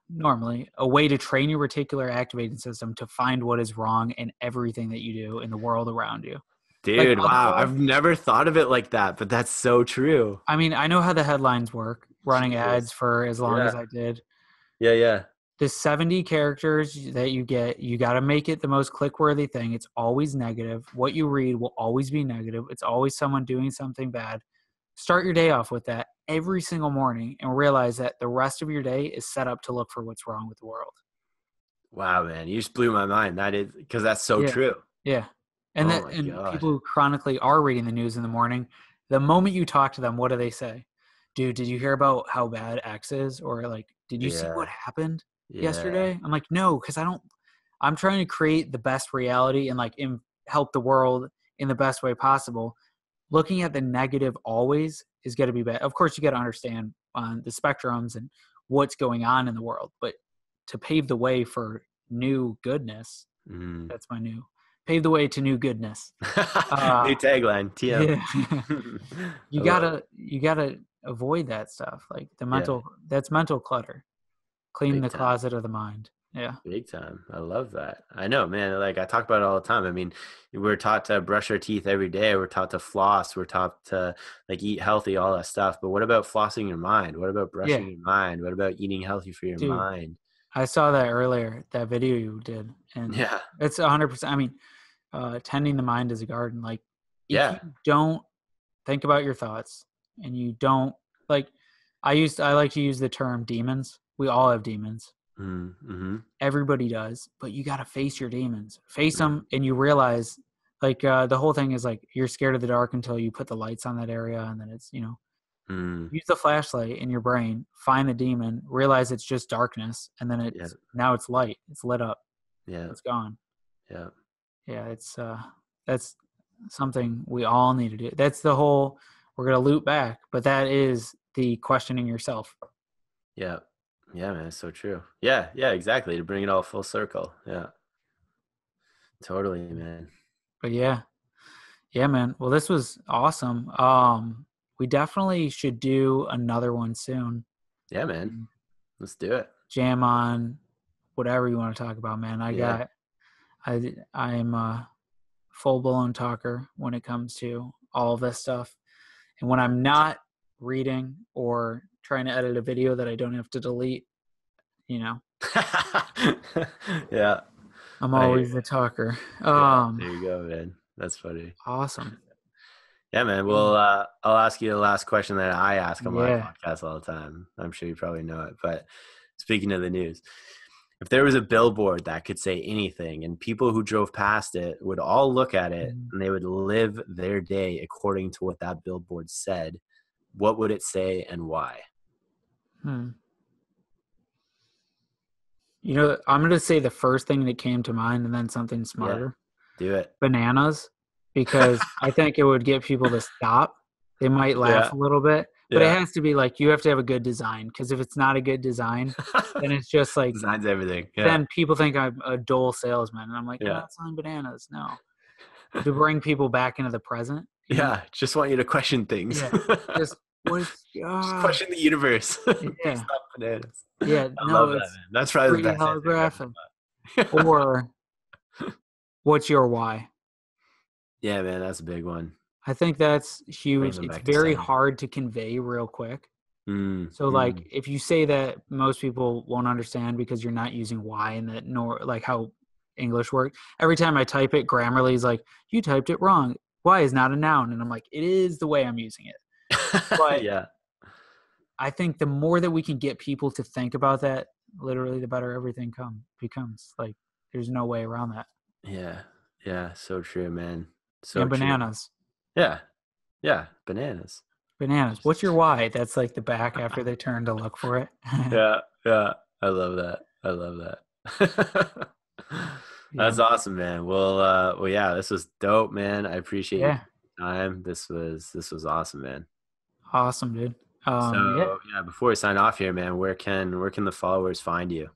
normally, a way to train your reticular activating system to find what is wrong in everything that you do in the world around you. Dude, like, wow. I've never thought of it like that, but that's so true. I mean, I know how the headlines work, running Jeez. ads for as long yeah. as I did. Yeah, yeah. The seventy characters that you get, you got to make it the most click-worthy thing. It's always negative. What you read will always be negative. It's always someone doing something bad. Start your day off with that every single morning and realize that the rest of your day is set up to look for what's wrong with the world. Wow, man. You just blew my mind. That is, because that's so yeah. true. Yeah. And, oh that, and people who chronically are reading the news in the morning, the moment you talk to them, what do they say? Dude, did you hear about how bad X is? Or like, did you yeah. see what happened? Yeah. Yesterday? I'm like, no, because I don't, I'm trying to create the best reality and like in, help the world in the best way possible. Looking at the negative always is going to be bad. Of course, you got to understand on the spectrums and what's going on in the world, but to pave the way for new goodness, mm. that's my new, pave the way to new goodness. Uh, new tagline, T M. Yeah. you gotta, you gotta avoid that stuff. Like the mental, yeah. that's mental clutter. Clean the closet of the mind. Yeah. Big time. I love that. I know, man. Like I talk about it all the time. I mean, we're taught to brush our teeth every day. We're taught to floss. We're taught to like eat healthy, all that stuff. But what about flossing your mind? What about brushing yeah. your mind? What about eating healthy for your Dude, mind? I saw that earlier, that video you did. And yeah, it's a hundred percent. I mean, uh, tending the mind as a garden. Like, if yeah, you don't think about your thoughts and you don't like, I used, I like to use the term demons. We all have demons. Mm-hmm. Everybody does, but you got to face your demons, face mm-hmm. them. And you realize like, uh, the whole thing is like, you're scared of the dark until you put the lights on that area. And then it's, you know, mm. use the flashlight in your brain, find the demon, realize it's just darkness. And then it's yeah. now it's light. It's lit up. Yeah. It's gone. Yeah. Yeah. It's, uh, that's something we all need to do. That's the whole, we're going to loop back, but that is the questioning yourself. Yeah. Yeah, man, it's so true. Yeah, yeah, exactly. To bring it all full circle. Yeah, totally, man. But yeah, yeah, man. Well, this was awesome. Um, we definitely should do another one soon. Yeah, man. Let's do it. Jam on whatever you want to talk about, man. I yeah. got, I, I'm a full blown talker when it comes to all of this stuff, and when I'm not reading or trying to edit a video that I don't have to delete, you know. yeah. I'm always the talker. Um, yeah, there you go, man. That's funny. Awesome. Yeah, man. Well, uh, I'll ask you the last question that I ask on my yeah. podcast all the time. I'm sure you probably know it, but speaking of the news, if there was a billboard that could say anything and people who drove past it would all look at it mm. and they would live their day according to what that billboard said, what would it say and why? Hmm. You know, I'm going to say the first thing that came to mind and then something smarter. Yeah, do it. Bananas, because I think it would get people to stop. They might laugh yeah. a little bit, but yeah. it has to be like, you have to have a good design. Cause if it's not a good design, then it's just like, designs everything. Yeah. Then people think I'm a dull salesman and I'm like, yeah. I'm not selling bananas. No. To bring people back into the present. Yeah. Know? Just want you to question things. Yeah, just What is, uh, just question the universe. Yeah, yeah. I no, love that, man. That's probably the best. Or what's your why? Yeah, man, that's a big one. I think that's huge. It's very hard to convey real quick. Mm, so like mm. if you say that, most people won't understand because you're not using why in that, nor like how English works. Every time I type it, Grammarly is like, you typed it wrong. Why is not a noun. And I'm like, it is the way I'm using it. But yeah, I think the more that we can get people to think about that, literally, the better everything come becomes. Like, there's no way around that. Yeah. Yeah. So true, man. So and bananas. True. Yeah. Yeah. Bananas. Bananas. What's your why? That's like the back after they turn to look for it. Yeah. Yeah. I love that. I love that. That's yeah. awesome, man. Well, uh, well, yeah, this was dope, man. I appreciate yeah. your time. This was, this was awesome, man. Awesome, dude. Um, so yeah. yeah, before we sign off here, man, where can, where can the followers find you?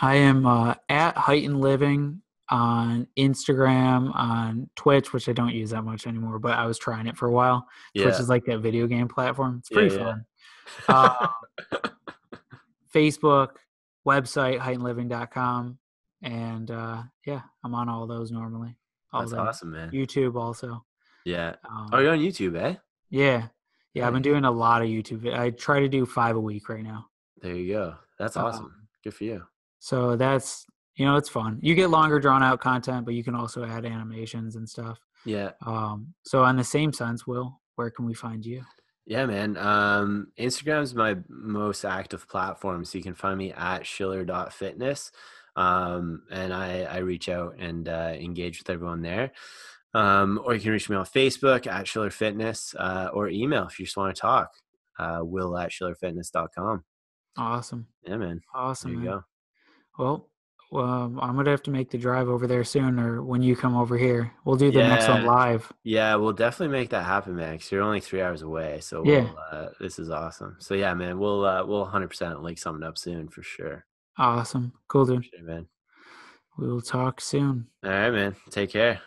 I am, uh, at Heightened Living on Instagram, on Twitch, which I don't use that much anymore, but I was trying it for a while. Yeah. Twitch is like that video game platform. It's pretty yeah, yeah. fun. Uh, Facebook, website, heightened living dot com. And, uh, yeah, I'm on all those normally. All That's those. Awesome, man. YouTube also. Yeah. Um, oh, you're on YouTube, eh? Yeah. Yeah. Nice. I've been doing a lot of YouTube. I try to do five a week right now. There you go. That's awesome. Um, Good for you. So that's, you know, it's fun. You get longer drawn out content, but you can also add animations and stuff. Yeah. Um, so on the same sense, Will, where can we find you? Yeah, man. Um, Instagram is my most active platform. So you can find me at schiller dot fitness. Um, and I, I reach out and, uh, engage with everyone there. Um, or you can reach me on Facebook at Schiller Fitness, uh, or email if you just want to talk, uh, will at schiller fitness dot com. Awesome. Yeah, man. Awesome. There you man. go. Well, um, I'm going to have to make the drive over there soon, or when you come over here, we'll do the yeah. next one live. Yeah. We'll definitely make that happen, man. 'Cause you're only three hours away. So we'll, yeah. uh, this is awesome. So yeah, man, we'll, uh, we'll one hundred percent link something up soon for sure. Awesome. Cool, dude. Sure, man. We will talk soon. All right, man. Take care.